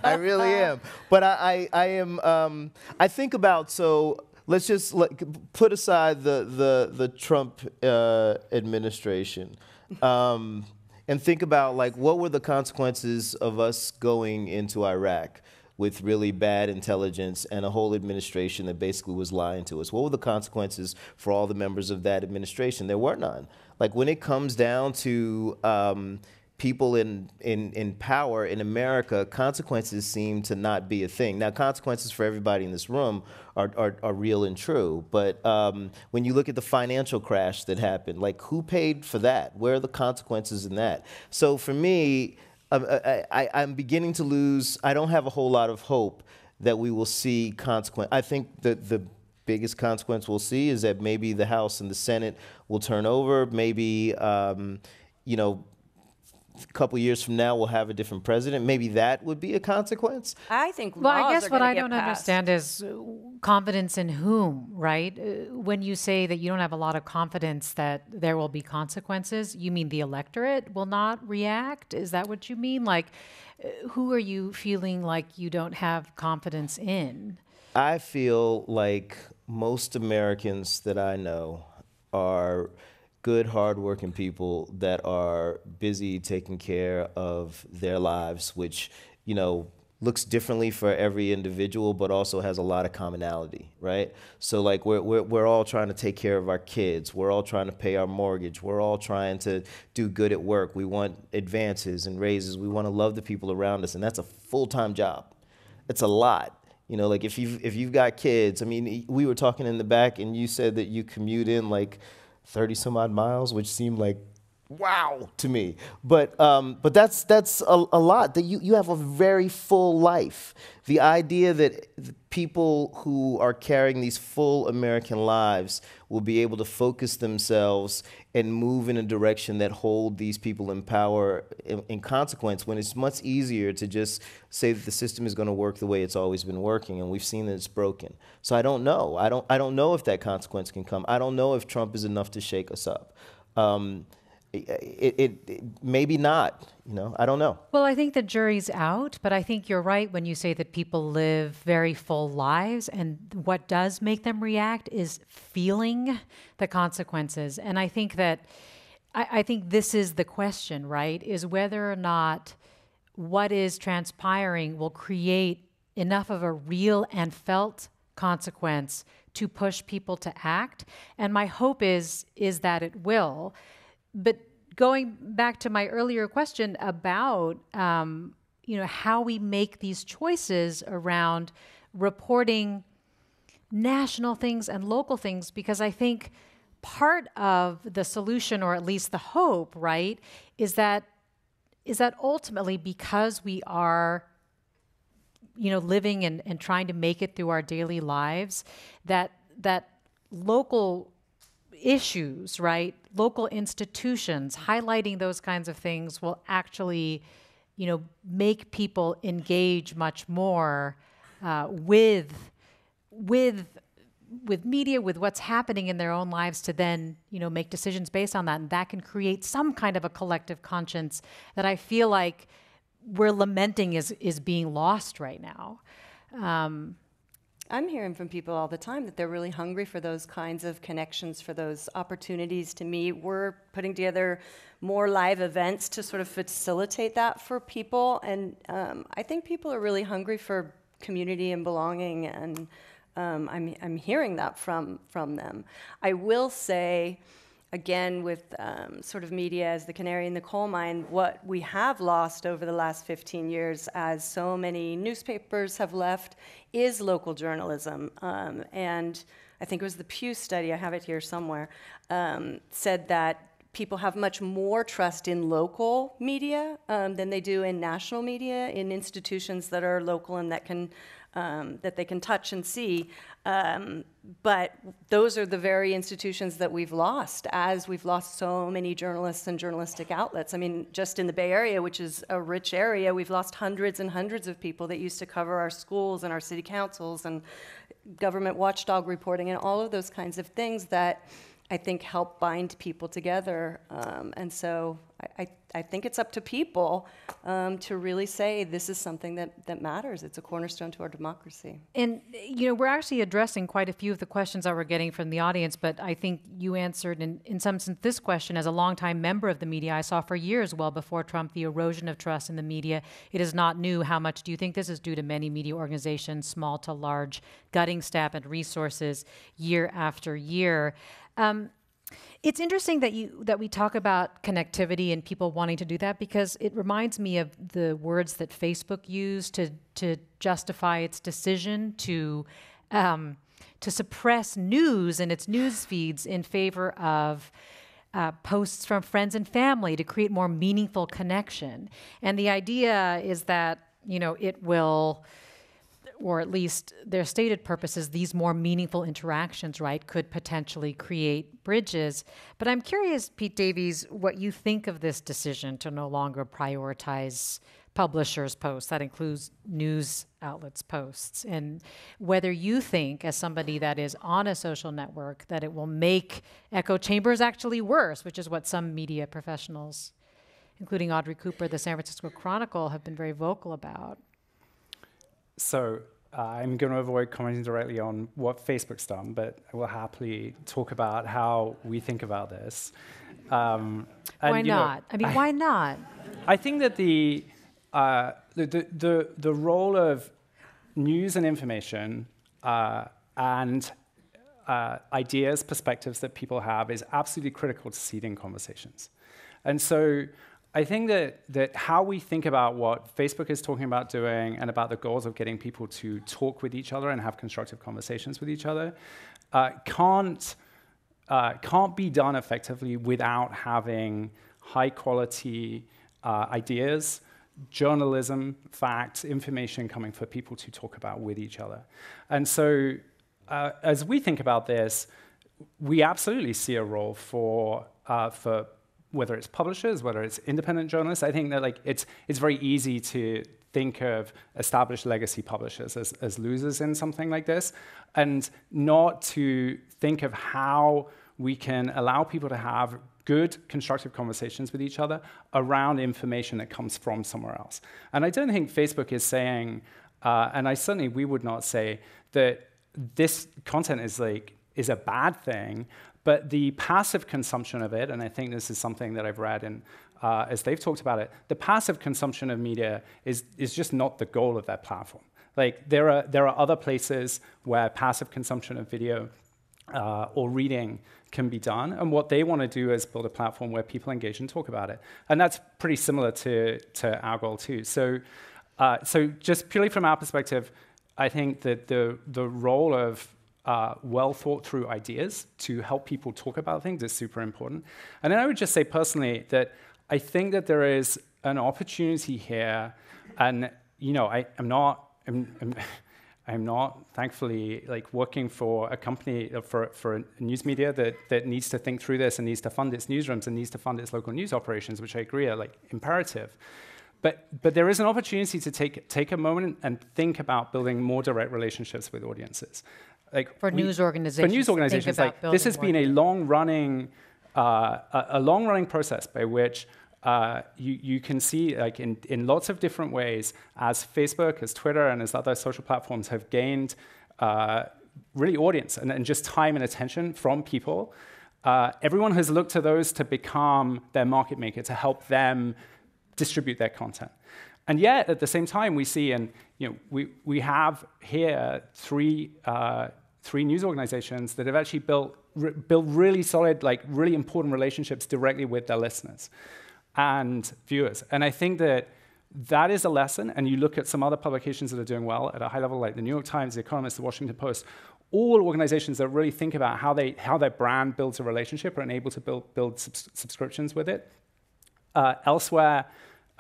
I really am. But I, I, I am, um, I think about, so let's just like, put aside the, the, the Trump uh, administration um, and think about, like, what were the consequences of us going into Iraq? with really bad intelligence and a whole administration that basically was lying to us. What were the consequences for all the members of that administration? There were none. Like, when it comes down to um, people in, in, in power in America, consequences seem to not be a thing. Now, consequences for everybody in this room are, are, are real and true. But um, when you look at the financial crash that happened, like, who paid for that? Where are the consequences in that? So for me, I, I, I'm beginning to lose, I don't have a whole lot of hope that we will see consequence. I think that the biggest consequence we'll see is that maybe the House and the Senate will turn over, maybe, um, you know, a couple years from now, we'll have a different president. Maybe that would be a consequence. I think. Well, laws I guess are what I don't passed. understand is confidence in whom, right? When you say that you don't have a lot of confidence that there will be consequences, you mean the electorate will not react? Is that what you mean? Like, who are you feeling like you don't have confidence in? I feel like most Americans that I know are good, hardworking people that are busy taking care of their lives, which, you know, looks differently for every individual, but also has a lot of commonality, right? So, like, we're, we're, we're all trying to take care of our kids. We're all trying to pay our mortgage. We're all trying to do good at work. We want advances and raises. We want to love the people around us, and that's a full-time job. It's a lot. You know, like, if you've, if you've got kids, I mean, we were talking in the back, and you said that you commute in, like, thirty some odd miles, which seemed like wow to me. But um, but that's that's a, a lot. That you you have a very full life. The idea that people who are carrying these full American lives will be able to focus themselves and move in a direction that hold these people in power in, in consequence, when it's much easier to just say that the system is going to work the way it's always been working, and we've seen that it's broken. So I don't know. I don't I don't know if that consequence can come. I don't know if Trump is enough to shake us up. Um, It, it, it maybe not, you know, I don't know. Well, I think the jury's out, but I think you're right when you say that people live very full lives, and what does make them react is feeling the consequences. And I think that, I, I think this is the question, right, is whether or not what is transpiring will create enough of a real and felt consequence to push people to act. And my hope is, is that it will. But going back to my earlier question about, um, you know, how we make these choices around reporting national things and local things, because I think part of the solution, or at least the hope, right, is that is that ultimately, because we are, you know, living and, and trying to make it through our daily lives, that that local issues, right, local institutions, highlighting those kinds of things will actually, you know, make people engage much more uh, with, with, with media, with what's happening in their own lives, to then, you know, make decisions based on that. And that can create some kind of a collective conscience that I feel like we're lamenting is, is being lost right now. Um, I'm hearing from people all the time that they're really hungry for those kinds of connections, for those opportunities to meet. We're putting together more live events to sort of facilitate that for people. And um, I think people are really hungry for community and belonging, and um, I'm, I'm hearing that from, from them. I will say, again, with um, sort of media as the canary in the coal mine, what we have lost over the last fifteen years, as so many newspapers have left, is local journalism. Um, and I think it was the Pew study, I have it here somewhere, um, said that people have much more trust in local media um, than they do in national media, in institutions that are local and that can Um, that they can touch and see, um, but those are the very institutions that we've lost, as we've lost so many journalists and journalistic outlets. I mean, just in the Bay Area, which is a rich area, we've lost hundreds and hundreds of people that used to cover our schools and our city councils and government watchdog reporting and all of those kinds of things that I think help bind people together. Um, and so I, I think it's up to people um, to really say this is something that, that matters. It's a cornerstone to our democracy. And, you know, we're actually addressing quite a few of the questions that we're getting from the audience, but I think you answered in, in some sense this question as a longtime member of the media. I saw for years, well before Trump, the erosion of trust in the media. It is not new. How much do you think this is due to many media organizations, small to large, gutting staff and resources year after year? Um, It's interesting that you that we talk about connectivity and people wanting to do that, because it reminds me of the words that Facebook used to to justify its decision to um, to suppress news and its news feeds in favor of uh, posts from friends and family to create more meaningful connection. And the idea is that, you know, it will, or at least their stated purposes, these more meaningful interactions, right, could potentially create bridges. But I'm curious, Pete Davies, what you think of this decision to no longer prioritize publishers' posts. That includes news outlets' posts. And whether you think, as somebody that is on a social network, that it will make echo chambers actually worse, which is what some media professionals, including Audrey Cooper, the San Francisco Chronicle, have been very vocal about. So uh, I'm going to avoid commenting directly on what Facebook's done, but I will happily talk about how we think about this. Um, and, why not? Know, I mean, I, why not? I think that the, uh, the, the, the, the role of news and information uh, and uh, ideas, perspectives that people have is absolutely critical to seeding conversations. And so I think that, that how we think about what Facebook is talking about doing and about the goals of getting people to talk with each other and have constructive conversations with each other uh, can't, uh, can't be done effectively without having high-quality uh, ideas, journalism, facts, information coming for people to talk about with each other. And so uh, as we think about this, we absolutely see a role for, uh, for whether it's publishers, whether it's independent journalists. I think that like it's it's very easy to think of established legacy publishers as, as losers in something like this, and not to think of how we can allow people to have good, constructive conversations with each other around information that comes from somewhere else. And I don't think Facebook is saying, uh, and I certainly we would not say that this content is like is a bad thing. But the passive consumption of it, and I think this is something that I've read and uh, as they've talked about it, the passive consumption of media is, is just not the goal of that platform. Like there are, there are other places where passive consumption of video uh, or reading can be done, and what they want to do is build a platform where people engage and talk about it. And that's pretty similar to, to our goal too. So, uh, so just purely from our perspective, I think that the, the role of Uh, well thought through ideas to help people talk about things is super important. And then I would just say personally that I think that there is an opportunity here, and you know I am not I'm, I'm, I'm not thankfully like working for a company uh, for for a news media that that needs to think through this and needs to fund its newsrooms and needs to fund its local news operations, which I agree are like imperative. But but there is an opportunity to take take a moment and think about building more direct relationships with audiences. Like for, we, news organizations, for news organizations, like this has been a long-running, uh, a, a long-running process by which uh, you you can see, like in in lots of different ways, as Facebook, as Twitter, and as other social platforms have gained uh, really audience and, and just time and attention from people. Uh, everyone has looked to those to become their market maker, to help them distribute their content. And yet, at the same time, we see, and you know, we we have here three. Uh, three news organizations that have actually built, re built really solid, like really important relationships directly with their listeners and viewers. And I think that that is a lesson, and you look at some other publications that are doing well at a high level, like the New York Times, The Economist, The Washington Post, all organizations that really think about how, they, how their brand builds a relationship and able to build, build subs subscriptions with it. Uh, elsewhere,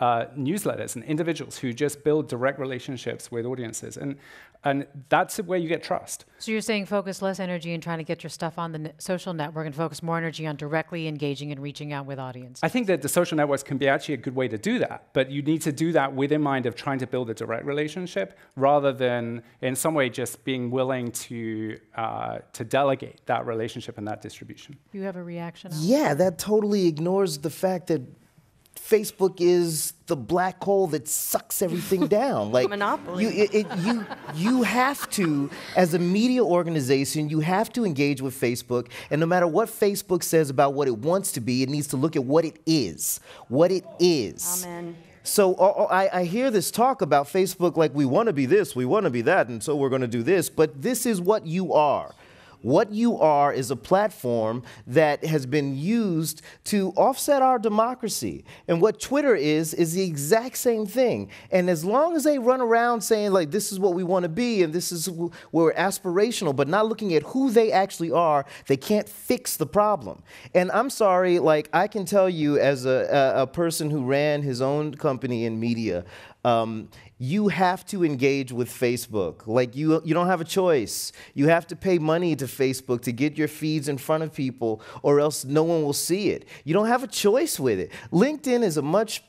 Uh, newsletters and individuals who just build direct relationships with audiences. And, and that's where you get trust. So you're saying focus less energy in trying to get your stuff on the ne social network and focus more energy on directly engaging and reaching out with audiences. I think that the social networks can be actually a good way to do that, but you need to do that with in mind of trying to build a direct relationship rather than in some way just being willing to, uh, to delegate that relationship and that distribution. You have a reaction on that? Yeah, that totally ignores the fact that Facebook is the black hole that sucks everything down. Like monopoly. You, it, it, you, you have to, as a media organization, you have to engage with Facebook. And no matter what Facebook says about what it wants to be, it needs to look at what it is. What it is. Amen. So uh, I, I hear this talk about Facebook like we want to be this, we want to be that, and so we're going to do this. But this is what you are. What you are is a platform that has been used to offset our democracy. And what Twitter is, is the exact same thing. And as long as they run around saying, like, this is what we want to be and this is where we're aspirational, but not looking at who they actually are, they can't fix the problem. And I'm sorry, like, I can tell you as a, a, a person who ran his own company in media, Um, you have to engage with Facebook. Like, you, you don't have a choice. You have to pay money to Facebook to get your feeds in front of people, or else no one will see it. You don't have a choice with it. LinkedIn is a much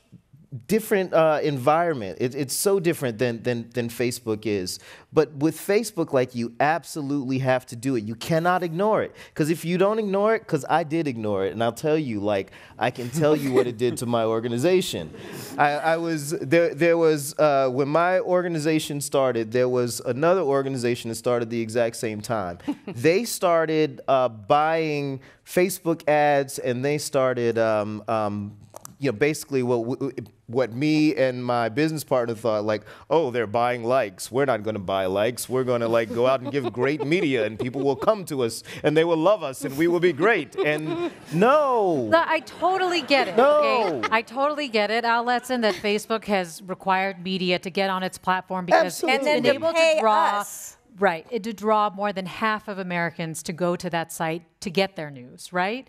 different uh, environment. It, it's so different than, than, than Facebook is. But with Facebook, like, you absolutely have to do it. You cannot ignore it. Because if you don't ignore it, because I did ignore it, and I'll tell you, like, I can tell you what it did to my organization. I, I was, there, there was, uh, when my organization started, there was another organization that started the exact same time. They started uh, buying Facebook ads, and they started, um, um, you know, basically what, what me and my business partner thought, like, oh, they're buying likes. We're not going to buy likes. We're going to, like, go out and give great media, and people will come to us, and they will love us, and we will be great. And no. no I totally get it. No. Okay? I totally get it, Al Letson, that Facebook has required media to get on its platform because Absolutely. it's been able to draw us. Right, it to draw more than half of Americans to go to that site to get their news, right?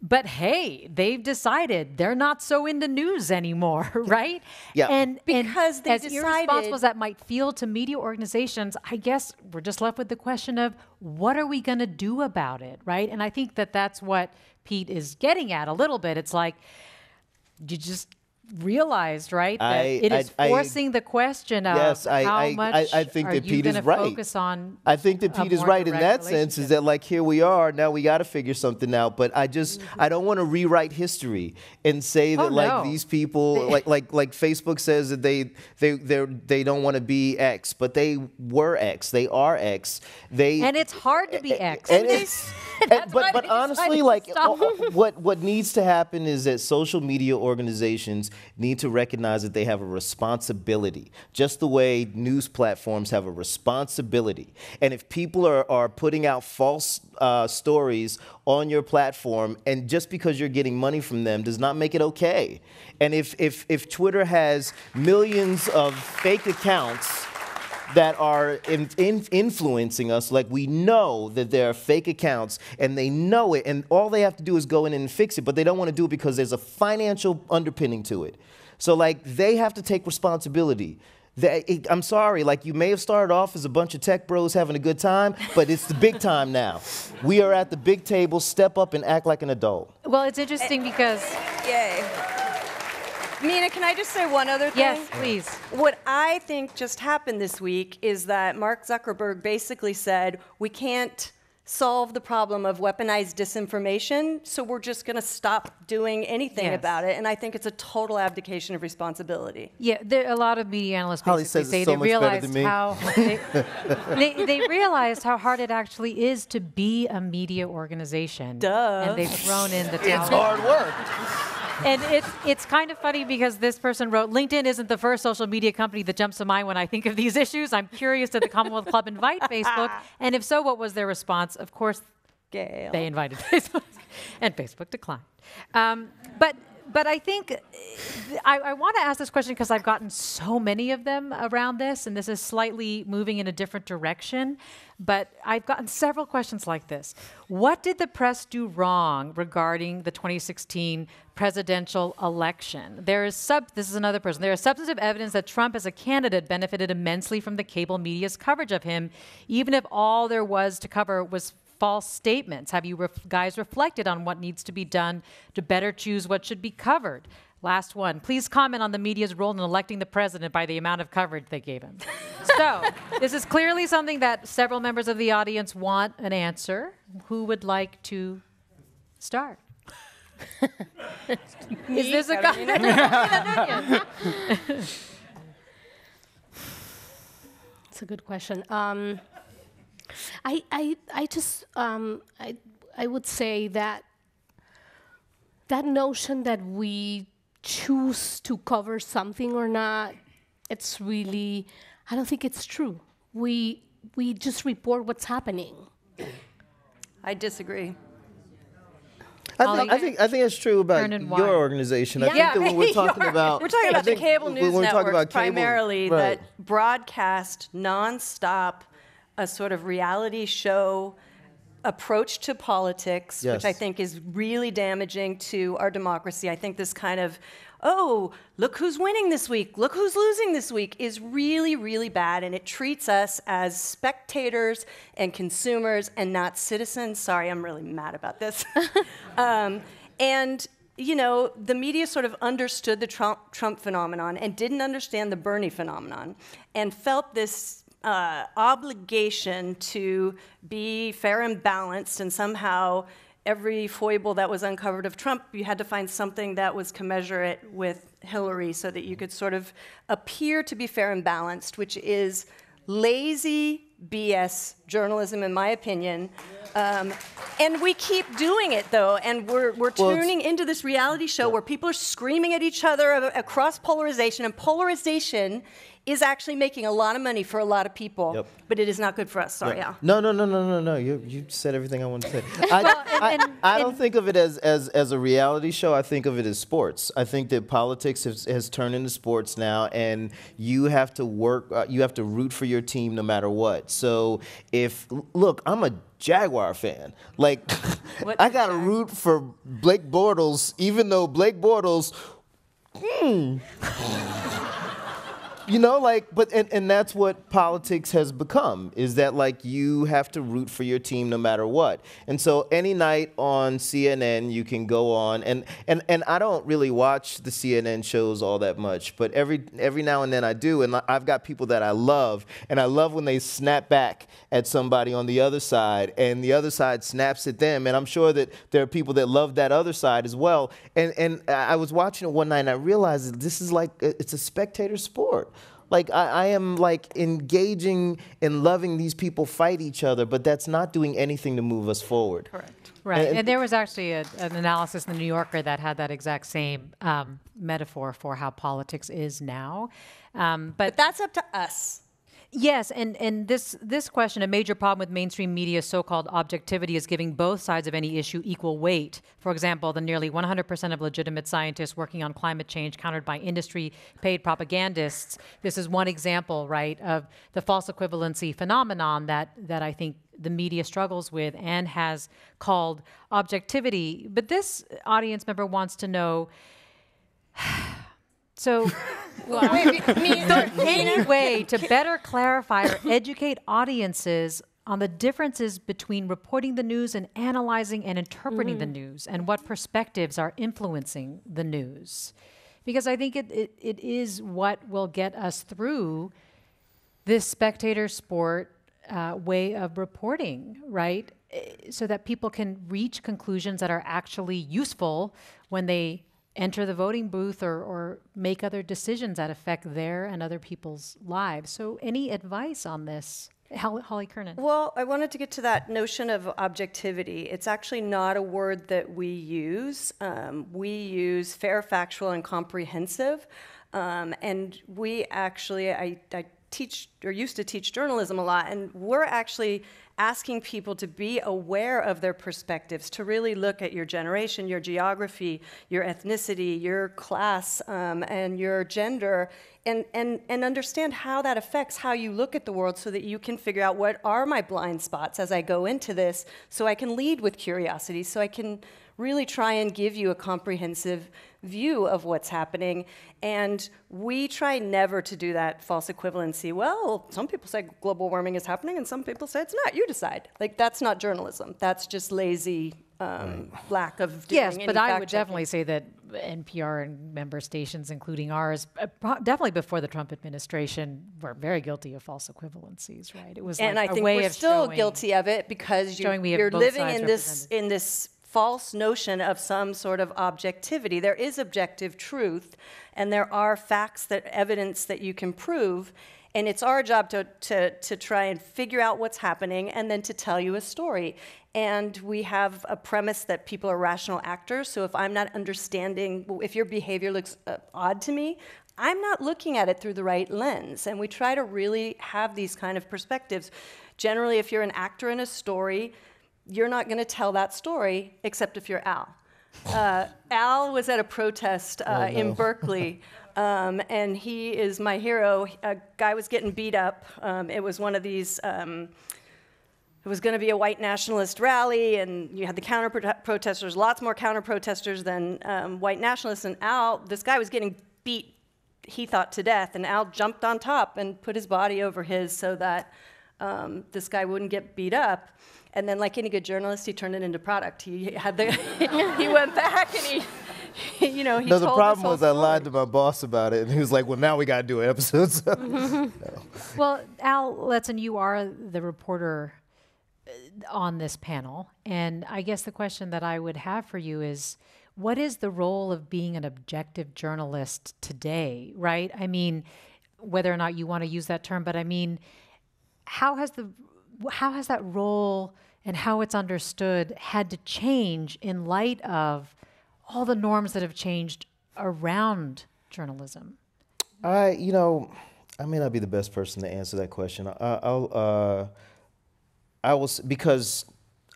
But hey, they've decided they're not so into news anymore, right? Yeah. And because and they as decided, irresponsible as that might feel to media organizations, I guess we're just left with the question of what are we going to do about it, right? And I think that that's what Pete is getting at a little bit. It's like you just realized, right? That I, it is I, forcing I, the question of yes, I, how I, much I, I think are that Pete you is right. focus on I think that Pete is right in that sense, is that, like, here we are, now we got to figure something out. But I just, mm-hmm. I don't want to rewrite history and say that, oh, like, no. these people, like, like, like Facebook says that they, they, they don't want to be X, but they were X, they are X. They And it's hard to be X. And it's, and, but but honestly, like, what, what needs to happen is that social media organizations need to recognize that they have a responsibility, just the way news platforms have a responsibility. And if people are, are putting out false uh, stories on your platform, and just because you're getting money from them does not make it okay. And if, if, if Twitter has millions of fake accounts that are in, in, influencing us, like, we know that there are fake accounts, and they know it, and all they have to do is go in and fix it, but they don't want to do it because there's a financial underpinning to it. So, like, they have to take responsibility. They, it, I'm sorry, like, you may have started off as a bunch of tech bros having a good time, but it's the big time now. We are at the big table. Step up and act like an adult. Well, it's interesting because... Yay. Mina, can I just say one other thing? Yes, please. What I think just happened this week is that Mark Zuckerberg basically said, we can't solve the problem of weaponized disinformation, so we're just going to stop doing anything yes. about it. And I think it's a total abdication of responsibility. Yeah, there, a lot of media analysts basically says say so they realized how they, they, they realized how hard it actually is to be a media organization. Duh. And they've thrown in the towel. It's hard work. And it's, it's kind of funny because this person wrote, LinkedIn isn't the first social media company that jumps to mind when I think of these issues. I'm curious, did the Commonwealth Club invite Facebook? And if so, what was their response? Of course, Gail. They invited Facebook, and Facebook declined. Um, but, but I think I, I want to ask this question because I've gotten so many of them around this, and this is slightly moving in a different direction. But I've gotten several questions like this. What did the press do wrong regarding the twenty sixteen presidential election? There is sub, this is another person, there is substantive evidence that Trump as a candidate benefited immensely from the cable media's coverage of him, even if all there was to cover was false statements. Have you ref- guys reflected on what needs to be done to better choose what should be covered? Last one. Please comment on the media's role in electing the president by the amount of coverage they gave him. So, this is clearly something that several members of the audience want an answer. Who would like to start? Is this a guy that It's a good question. Um, I, I, I just, um, I, I would say that that notion that we choose to cover something or not, it's really, I don't think it's true. We, we just report what's happening. I disagree. I, th I think I think that's true about your organization. Yeah. I think that when we're talking about we're talking about the cable news network primarily that broadcast nonstop a sort of reality show approach to politics, yes. which I think is really damaging to our democracy. I think this kind of oh, look who's winning this week, look who's losing this week, is really, really bad, and it treats us as spectators and consumers and not citizens. Sorry, I'm really mad about this. um, and, you know, the media sort of understood the Trump, Trump phenomenon and didn't understand the Bernie phenomenon and felt this uh, obligation to be fair and balanced and somehow every foible that was uncovered of Trump, you had to find something that was commensurate with Hillary so that you could sort of appear to be fair and balanced, which is lazy B S journalism, in my opinion. Um, and we keep doing it, though, and we're, we're well, tuning into this reality show yeah. where people are screaming at each other across polarization, and polarization is actually making a lot of money for a lot of people, yep. but it is not good for us. Sorry, yeah. No, no, no, no, no, no. You you said everything I wanted to say. I, well, and, I, and, I don't think of it as, as as a reality show. I think of it as sports. I think that politics has, has turned into sports now, and you have to work. Uh, you have to root for your team no matter what. So if look, I'm a Jaguar fan. Like I gotta root for Blake Bortles, even though Blake Bortles. Mm. You know, like, but, and, and that's what politics has become, is that, like, you have to root for your team no matter what. And so any night on C N N, you can go on, and, and, and I don't really watch the C N N shows all that much, but every, every now and then I do, and I've got people that I love, and I love when they snap back at somebody on the other side, and the other side snaps at them, and I'm sure that there are people that love that other side as well. And, and I was watching it one night, and I realized that this is like, it's a spectator sport. Like, I, I am, like, engaging and loving these people fight each other, but that's not doing anything to move us forward. Correct. Right. And, and there was actually a, an analysis in the New Yorker that had that exact same um, metaphor for how politics is now. Um, but, but that's up to us. Yes, and, and this, this question, a major problem with mainstream media's so-called objectivity is giving both sides of any issue equal weight. For example, the nearly one hundred percent of legitimate scientists working on climate change countered by industry-paid propagandists. This is one example, right, of the false equivalency phenomenon that, that I think the media struggles with and has called objectivity. But this audience member wants to know... So, well, wait, me, is there any way to better clarify or educate audiences on the differences between reporting the news and analyzing and interpreting mm-hmm. the news, and what perspectives are influencing the news? Because I think it, it, it is what will get us through this spectator sport uh, way of reporting, right? So that people can reach conclusions that are actually useful when they enter the voting booth or, or make other decisions that affect their and other people's lives. So any advice on this? Holly Kernan. Well, I wanted to get to that notion of objectivity. It's actually not a word that we use. Um, we use fair, factual, and comprehensive. Um, and we actually, I, I teach or used to teach journalism a lot, and we're actually asking people to be aware of their perspectives, to really look at your generation, your geography, your ethnicity, your class, um, and your gender, and, and, and understand how that affects how you look at the world so that you can figure out what are my blind spots as I go into this, so I can lead with curiosity, so I can really try and give you a comprehensive view of what's happening. And we try never to do that false equivalency. Well, some people say global warming is happening and some people say it's not. You decide. Like, that's not journalism. That's just lazy um, lack of doing Yes, but I would definitely say that N P R and member stations, including ours, definitely before the Trump administration, were very guilty of false equivalencies, right? It was like a way of showing. And I think we're still guilty of it because you, you're living in this in this false notion of some sort of objectivity. There is objective truth, and there are facts, that evidence that you can prove, and it's our job to, to, to try and figure out what's happening and then to tell you a story. And we have a premise that people are rational actors, so if I'm not understanding, if your behavior looks odd to me, I'm not looking at it through the right lens. And we try to really have these kind of perspectives. Generally, if you're an actor in a story, you're not going to tell that story, except if you're Al. Uh, Al was at a protest uh, oh, no. in Berkeley, um, and he is my hero. A guy was getting beat up. Um, it was one of these, um, it was going to be a white nationalist rally, and you had the counter-protesters, lots more counter-protesters than um, white nationalists, and Al, this guy was getting beat, he thought, to death, and Al jumped on top and put his body over his so that um, this guy wouldn't get beat up. And then, like any good journalist, he turned it into product. He had the he went back and he, you know, he. No, told the problem was story. I lied to my boss about it, and he was like, "Well, now we got to do an episode." So. Mm-hmm. No. Well, Al Letson, you are the reporter on this panel, and I guess the question that I would have for you is, what is the role of being an objective journalist today? Right? I mean, whether or not you want to use that term, but I mean, how has the How has that role and how it's understood had to change in light of all the norms that have changed around journalism? I, you know, I may not be the best person to answer that question. I, I'll, uh, I will, because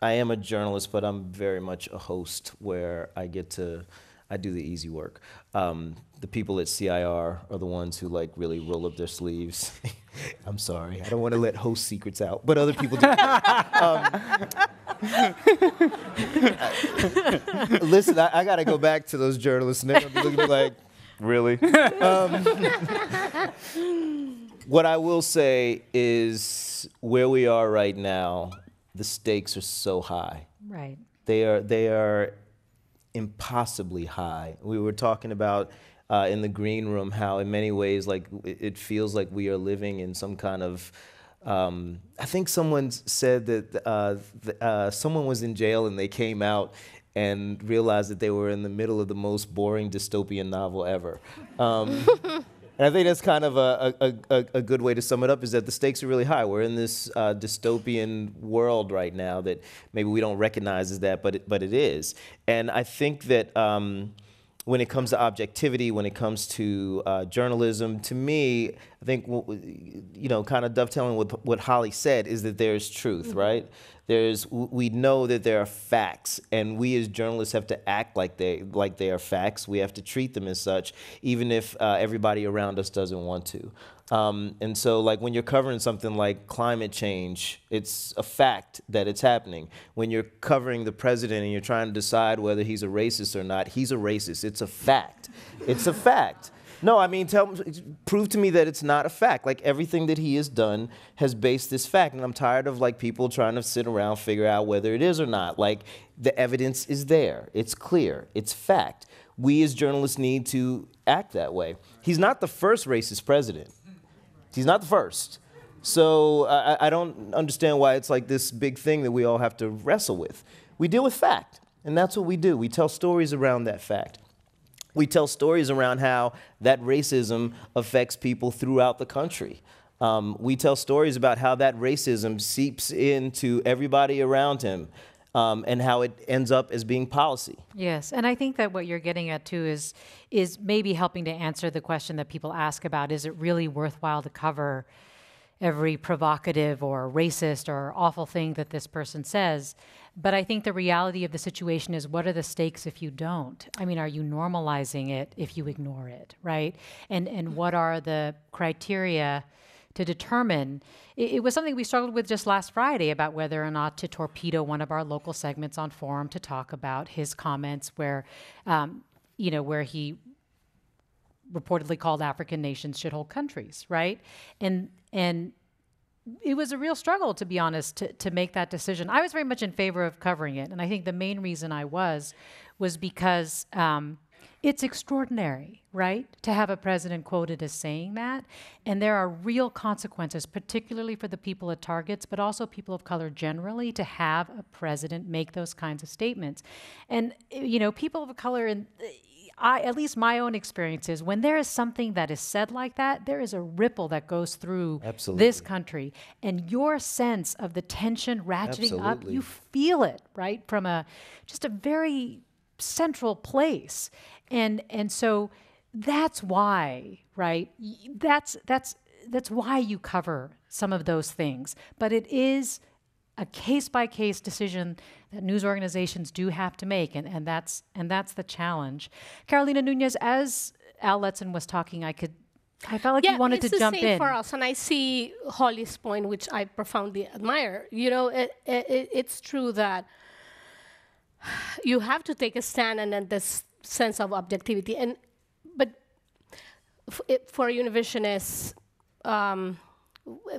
I am a journalist, but I'm very much a host where I get to, I do the easy work. Um, the people at C I R are the ones who like really roll up their sleeves. I'm sorry, I don't want to let host secrets out, but other people do. um, listen, I, I got to go back to those journalists now. They're looking at me like, really? Um, what I will say is where we are right now, the stakes are so high. Right. They are. They are. Impossibly high. We were talking about uh, in the green room how in many ways like it feels like we are living in some kind of um, I think someone said that uh, th uh, someone was in jail and they came out and realized that they were in the middle of the most boring dystopian novel ever. Um, and I think that's kind of a, a, a, a good way to sum it up, is that the stakes are really high. We're in this uh, dystopian world right now that maybe we don't recognize as that, but it, but it is. And I think that um, when it comes to objectivity, when it comes to uh, journalism, to me, I think, you know, kind of dovetailing with what Holly said, is that there's truth, mm-hmm. right? There's, we know that there are facts, and we as journalists have to act like they, like they are facts. We have to treat them as such, even if uh, everybody around us doesn't want to. Um, and so, like, when you're covering something like climate change, it's a fact that it's happening. When you're covering the president and you're trying to decide whether he's a racist or not, he's a racist. It's a fact. It's a fact. No, I mean, tell, prove to me that it's not a fact. Like, everything that he has done has based this fact, and I'm tired of, like, people trying to sit around figure out whether it is or not. Like, the evidence is there. It's clear. It's fact. We as journalists need to act that way. He's not the first racist president. He's not the first. So I, I don't understand why it's, like, this big thing that we all have to wrestle with. We deal with fact, and that's what we do. We tell stories around that fact. We tell stories around how that racism affects people throughout the country. Um, we tell stories about how that racism seeps into everybody around him, um, and how it ends up as being policy. Yes, and I think that what you're getting at too is, is maybe helping to answer the question that people ask about, is it really worthwhile to cover every provocative or racist or awful thing that this person says? But I think the reality of the situation is, what are the stakes if you don't? I mean, are you normalizing it if you ignore it, right? And and what are the criteria to determine? It, it was something we struggled with just last Friday about whether or not to torpedo one of our local segments on Forum to talk about his comments where, um, you know, where he reportedly called African nations shithole countries, right? And and. It was a real struggle, to be honest, to, to make that decision. I was very much in favor of covering it, and I think the main reason I was was because um, It's extraordinary, right, to have a president quoted as saying that. And there are real consequences, particularly for the people it targets, but also people of color generally, to have a president make those kinds of statements. And, you know, people of color, in, I, at least my own experience is, when there is something that is said like that, there is a ripple that goes through Absolutely. This country. And your sense of the tension ratcheting Absolutely. Up, you feel it, right, from a just a very central place. And and so that's why, right? That's that's that's why you cover some of those things. But it is a case-by-case decision that news organizations do have to make, and, and that's and that's the challenge. Carolina Nunez, as Al Letson was talking, I could I felt like yeah, you wanted to jump in. Yeah, it's the same for us, and I see Holly's point, which I profoundly admire. You know, it, it, it's true that you have to take a stand, and then this sense of objectivity, and but f it, for Univision, um,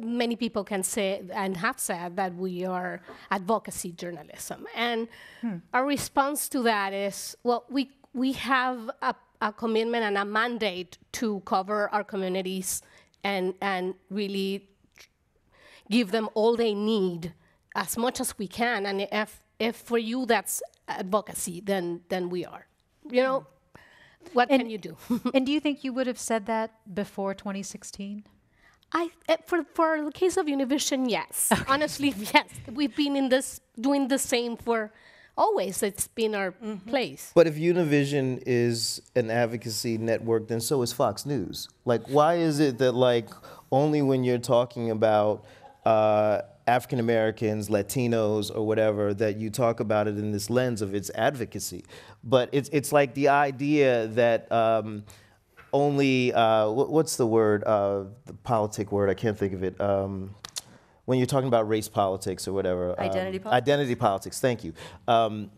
many people can say and have said that we are advocacy journalism, and hmm. our response to that is, well, we we have a, a commitment and a mandate to cover our communities and and really give them all they need as much as we can, and if if for you that's advocacy, then then we are. You know, what and, can you do? And do you think you would have said that before twenty sixteen? I, for, for the case of Univision, yes. Okay. Honestly, yes. We've been in this, doing the same for always. It's been our mm-hmm. place. But if Univision is an advocacy network, then so is Fox News. Like, why is it that, like, only when you're talking about uh, African Americans, Latinos, or whatever, that you talk about it in this lens of its advocacy? But it's it's like the idea that um, only uh, wh what's the word, uh, the politic word? I can't think of it. Um, when you're talking about race politics or whatever, identity um, politics. Identity politics. Thank you. Um,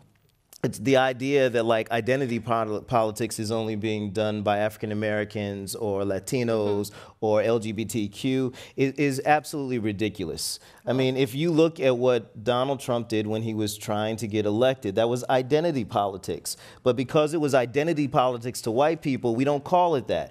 It's the idea that, like, identity politics is only being done by African Americans or Latinos mm-hmm. or L G B T Q is, is absolutely ridiculous. I mean, if you look at what Donald Trump did when he was trying to get elected, that was identity politics. But because it was identity politics to white people, we don't call it that.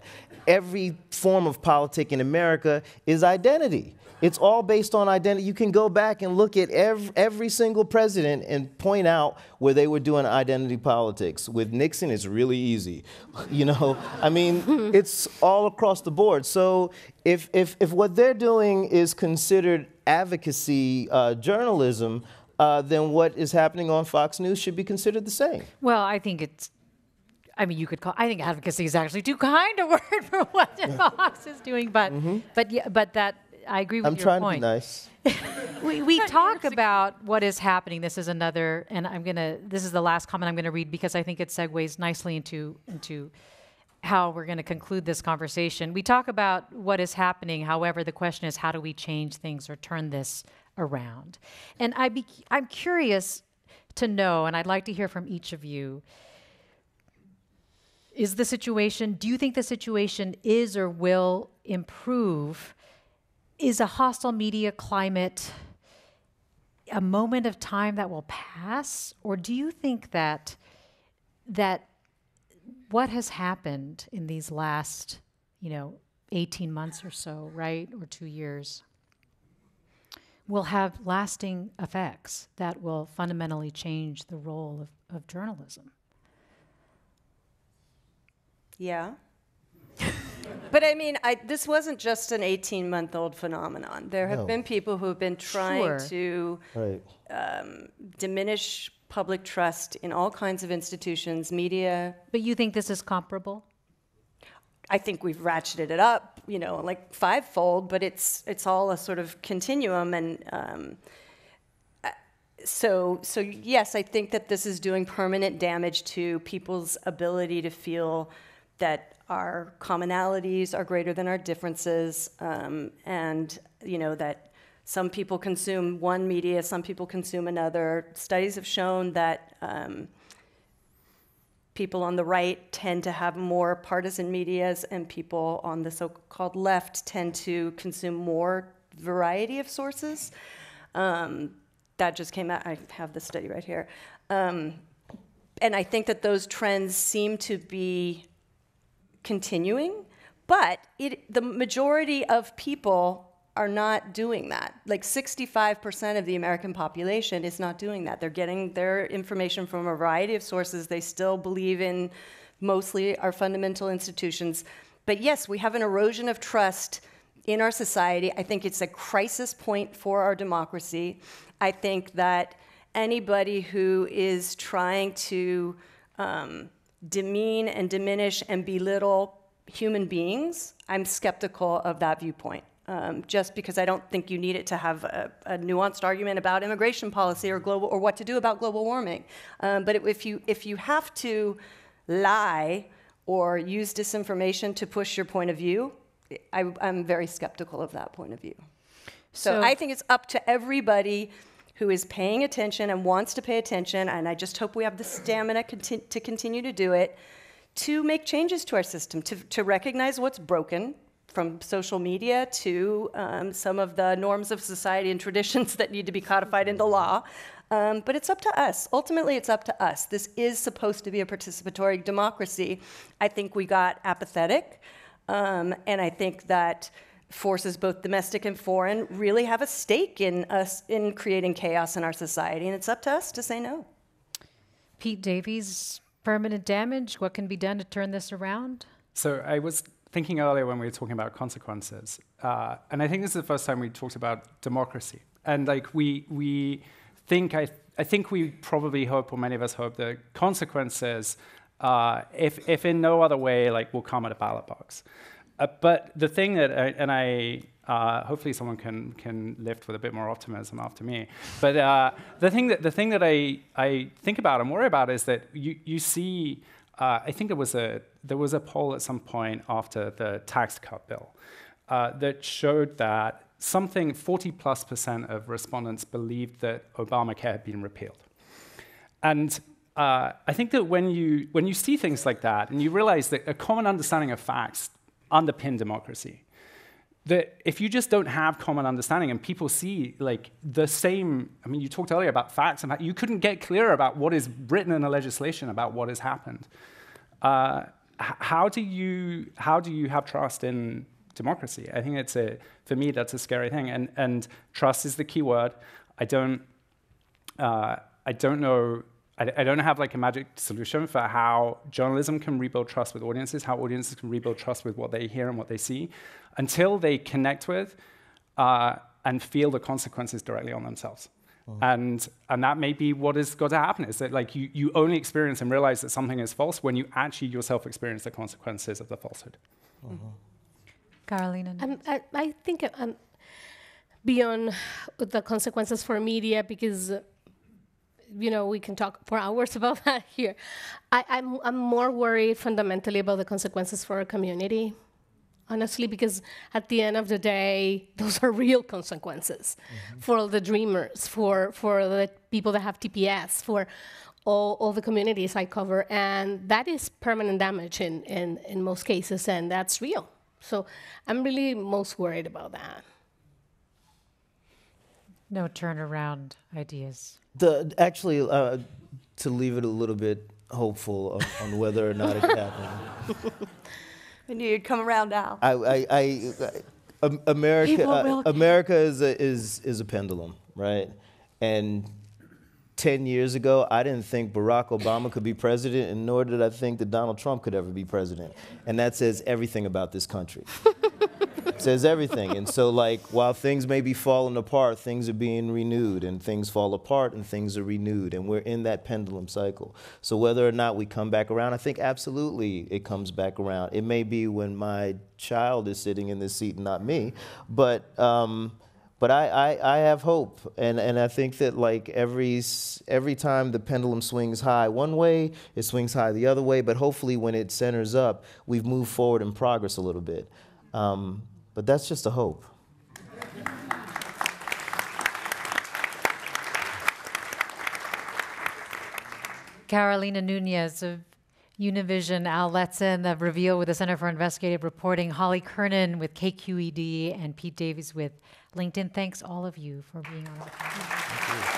Every form of politic in America is identity. It's all based on identity. You can go back and look at every, every single president and point out where they were doing identity politics. With Nixon, it's really easy. You know, I mean, it's all across the board. So if, if, if what they're doing is considered advocacy uh, journalism, uh, then what is happening on Fox News should be considered the same. Well, I think it's, I mean, you could call, I think advocacy is actually too kind a word for what Fox is doing, but, mm-hmm. but, yeah, but that, I agree with I'm your point. I'm trying to be nice. we we talk about what is happening. This is another, and I'm gonna. This is the last comment I'm gonna read because I think it segues nicely into into how we're gonna conclude this conversation. We talk about what is happening. However, the question is, how do we change things or turn this around? And I be, I'm curious to know, and I'd like to hear from each of you. Is the situation? Do you think the situation is or will improve? Is a hostile media climate a moment of time that will pass? Or do you think that that what has happened in these last, you know, eighteen months or so, right, or two years, will have lasting effects that will fundamentally change the role of, of journalism? Yeah. But I mean, I, this wasn't just an eighteen-month-old phenomenon. There have no. been people who have been trying sure. to right. um, diminish public trust in all kinds of institutions, media. But you think this is comparable? I think we've ratcheted it up, you know, like fivefold. But it's it's all a sort of continuum, and um, so so yes, I think that this is doing permanent damage to people's ability to feel that our commonalities are greater than our differences, um, and you know that some people consume one media, some people consume another. Studies have shown that um, people on the right tend to have more partisan medias, and people on the so-called left tend to consume more variety of sources. Um, that just came out. I have the study right here. Um, And I think that those trends seem to be continuing, but it, the majority of people are not doing that. Like sixty-five percent of the American population is not doing that. They're getting their information from a variety of sources. They still believe in mostly our fundamental institutions. But yes, we have an erosion of trust in our society. I think it's a crisis point for our democracy. I think that anybody who is trying to um, demean and diminish and belittle human beings, I'm skeptical of that viewpoint. Um, just because I don't think you need it to have a, a nuanced argument about immigration policy or global or what to do about global warming. Um, but if you if you have to lie or use disinformation to push your point of view, I, I'm very skeptical of that point of view. So, so I think it's up to everybody who is paying attention and wants to pay attention, and I just hope we have the stamina conti- to continue to do it, to make changes to our system, to, to recognize what's broken, from social media to um, some of the norms of society and traditions that need to be codified into law. Um, but it's up to us. Ultimately, it's up to us. This is supposed to be a participatory democracy. I think we got apathetic. Um, and I think that forces, both domestic and foreign, really have a stake in us in creating chaos in our society. And it's up to us to say no. Pete Davies, permanent damage. What can be done to turn this around? So I was thinking earlier when we were talking about consequences, uh, and I think this is the first time we talked about democracy. And like we, we think, I, th I think we probably hope, or many of us hope, that consequences, uh, if if in no other way, like will come at a ballot box. Uh, but the thing that, I, and I, uh, hopefully someone can can lift with a bit more optimism after me. But uh, the thing that the thing that I I think about and worry about is that you you see. Uh, I think there was a there was a poll at some point after the tax cut bill uh, that showed that something forty plus percent of respondents believed that Obamacare had been repealed. And uh, I think that when you when you see things like that and you realize that a common understanding of facts underpin democracy, that if you just don't have common understanding and people see like the same, I mean, you talked earlier about facts, and you couldn't get clearer about what is written in the legislation about what has happened. Uh, how do you how do you have trust in democracy? I think it's a for me that's a scary thing, and and trust is the key word. I don't uh, I don't know. I don't have like a magic solution for how journalism can rebuild trust with audiences, how audiences can rebuild trust with what they hear and what they see, until they connect with uh, and feel the consequences directly on themselves. Mm. And, and that may be what has got to happen, is that like you, you only experience and realize that something is false when you actually yourself experience the consequences of the falsehood. Mm-hmm. Carolina. Um, I, I think um, beyond the consequences for media, because you know, we can talk for hours about that here. I, I'm, I'm more worried fundamentally about the consequences for our community, honestly, because at the end of the day, those are real consequences mm-hmm. for the dreamers, for, for the people that have T P S, for all, all the communities I cover. And that is permanent damage in, in, in most cases, and that's real. So I'm really most worried about that. No turnaround ideas. The, actually, uh, to leave it a little bit hopeful on, on whether or not it happened. I knew you'd come around, Al. I, I, I, I, America, uh, America is a, is is a pendulum, right? And ten years ago, I didn't think Barack Obama could be president, and nor did I think that Donald Trump could ever be president. And that says everything about this country. Says everything. And so like, while things may be falling apart, things are being renewed, and things fall apart and things are renewed, and we're in that pendulum cycle. So whether or not we come back around, I think absolutely it comes back around. It may be when my child is sitting in this seat and not me, but um, but I, I, I have hope. And, and I think that like every, every time the pendulum swings high one way, it swings high the other way, but hopefully when it centers up, we've moved forward in progress a little bit. Um, But that's just a hope. Carolina Nunez of Univision, Al Letson of Reveal with the Center for Investigative Reporting, Holly Kernan with K Q E D, and Pete Davies with LinkedIn. Thanks all of you for being on the panel.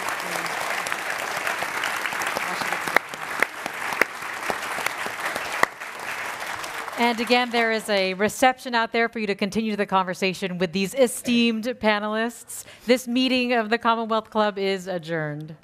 And again, there is a reception out there for you to continue the conversation with these esteemed panelists. This meeting of the Commonwealth Club is adjourned.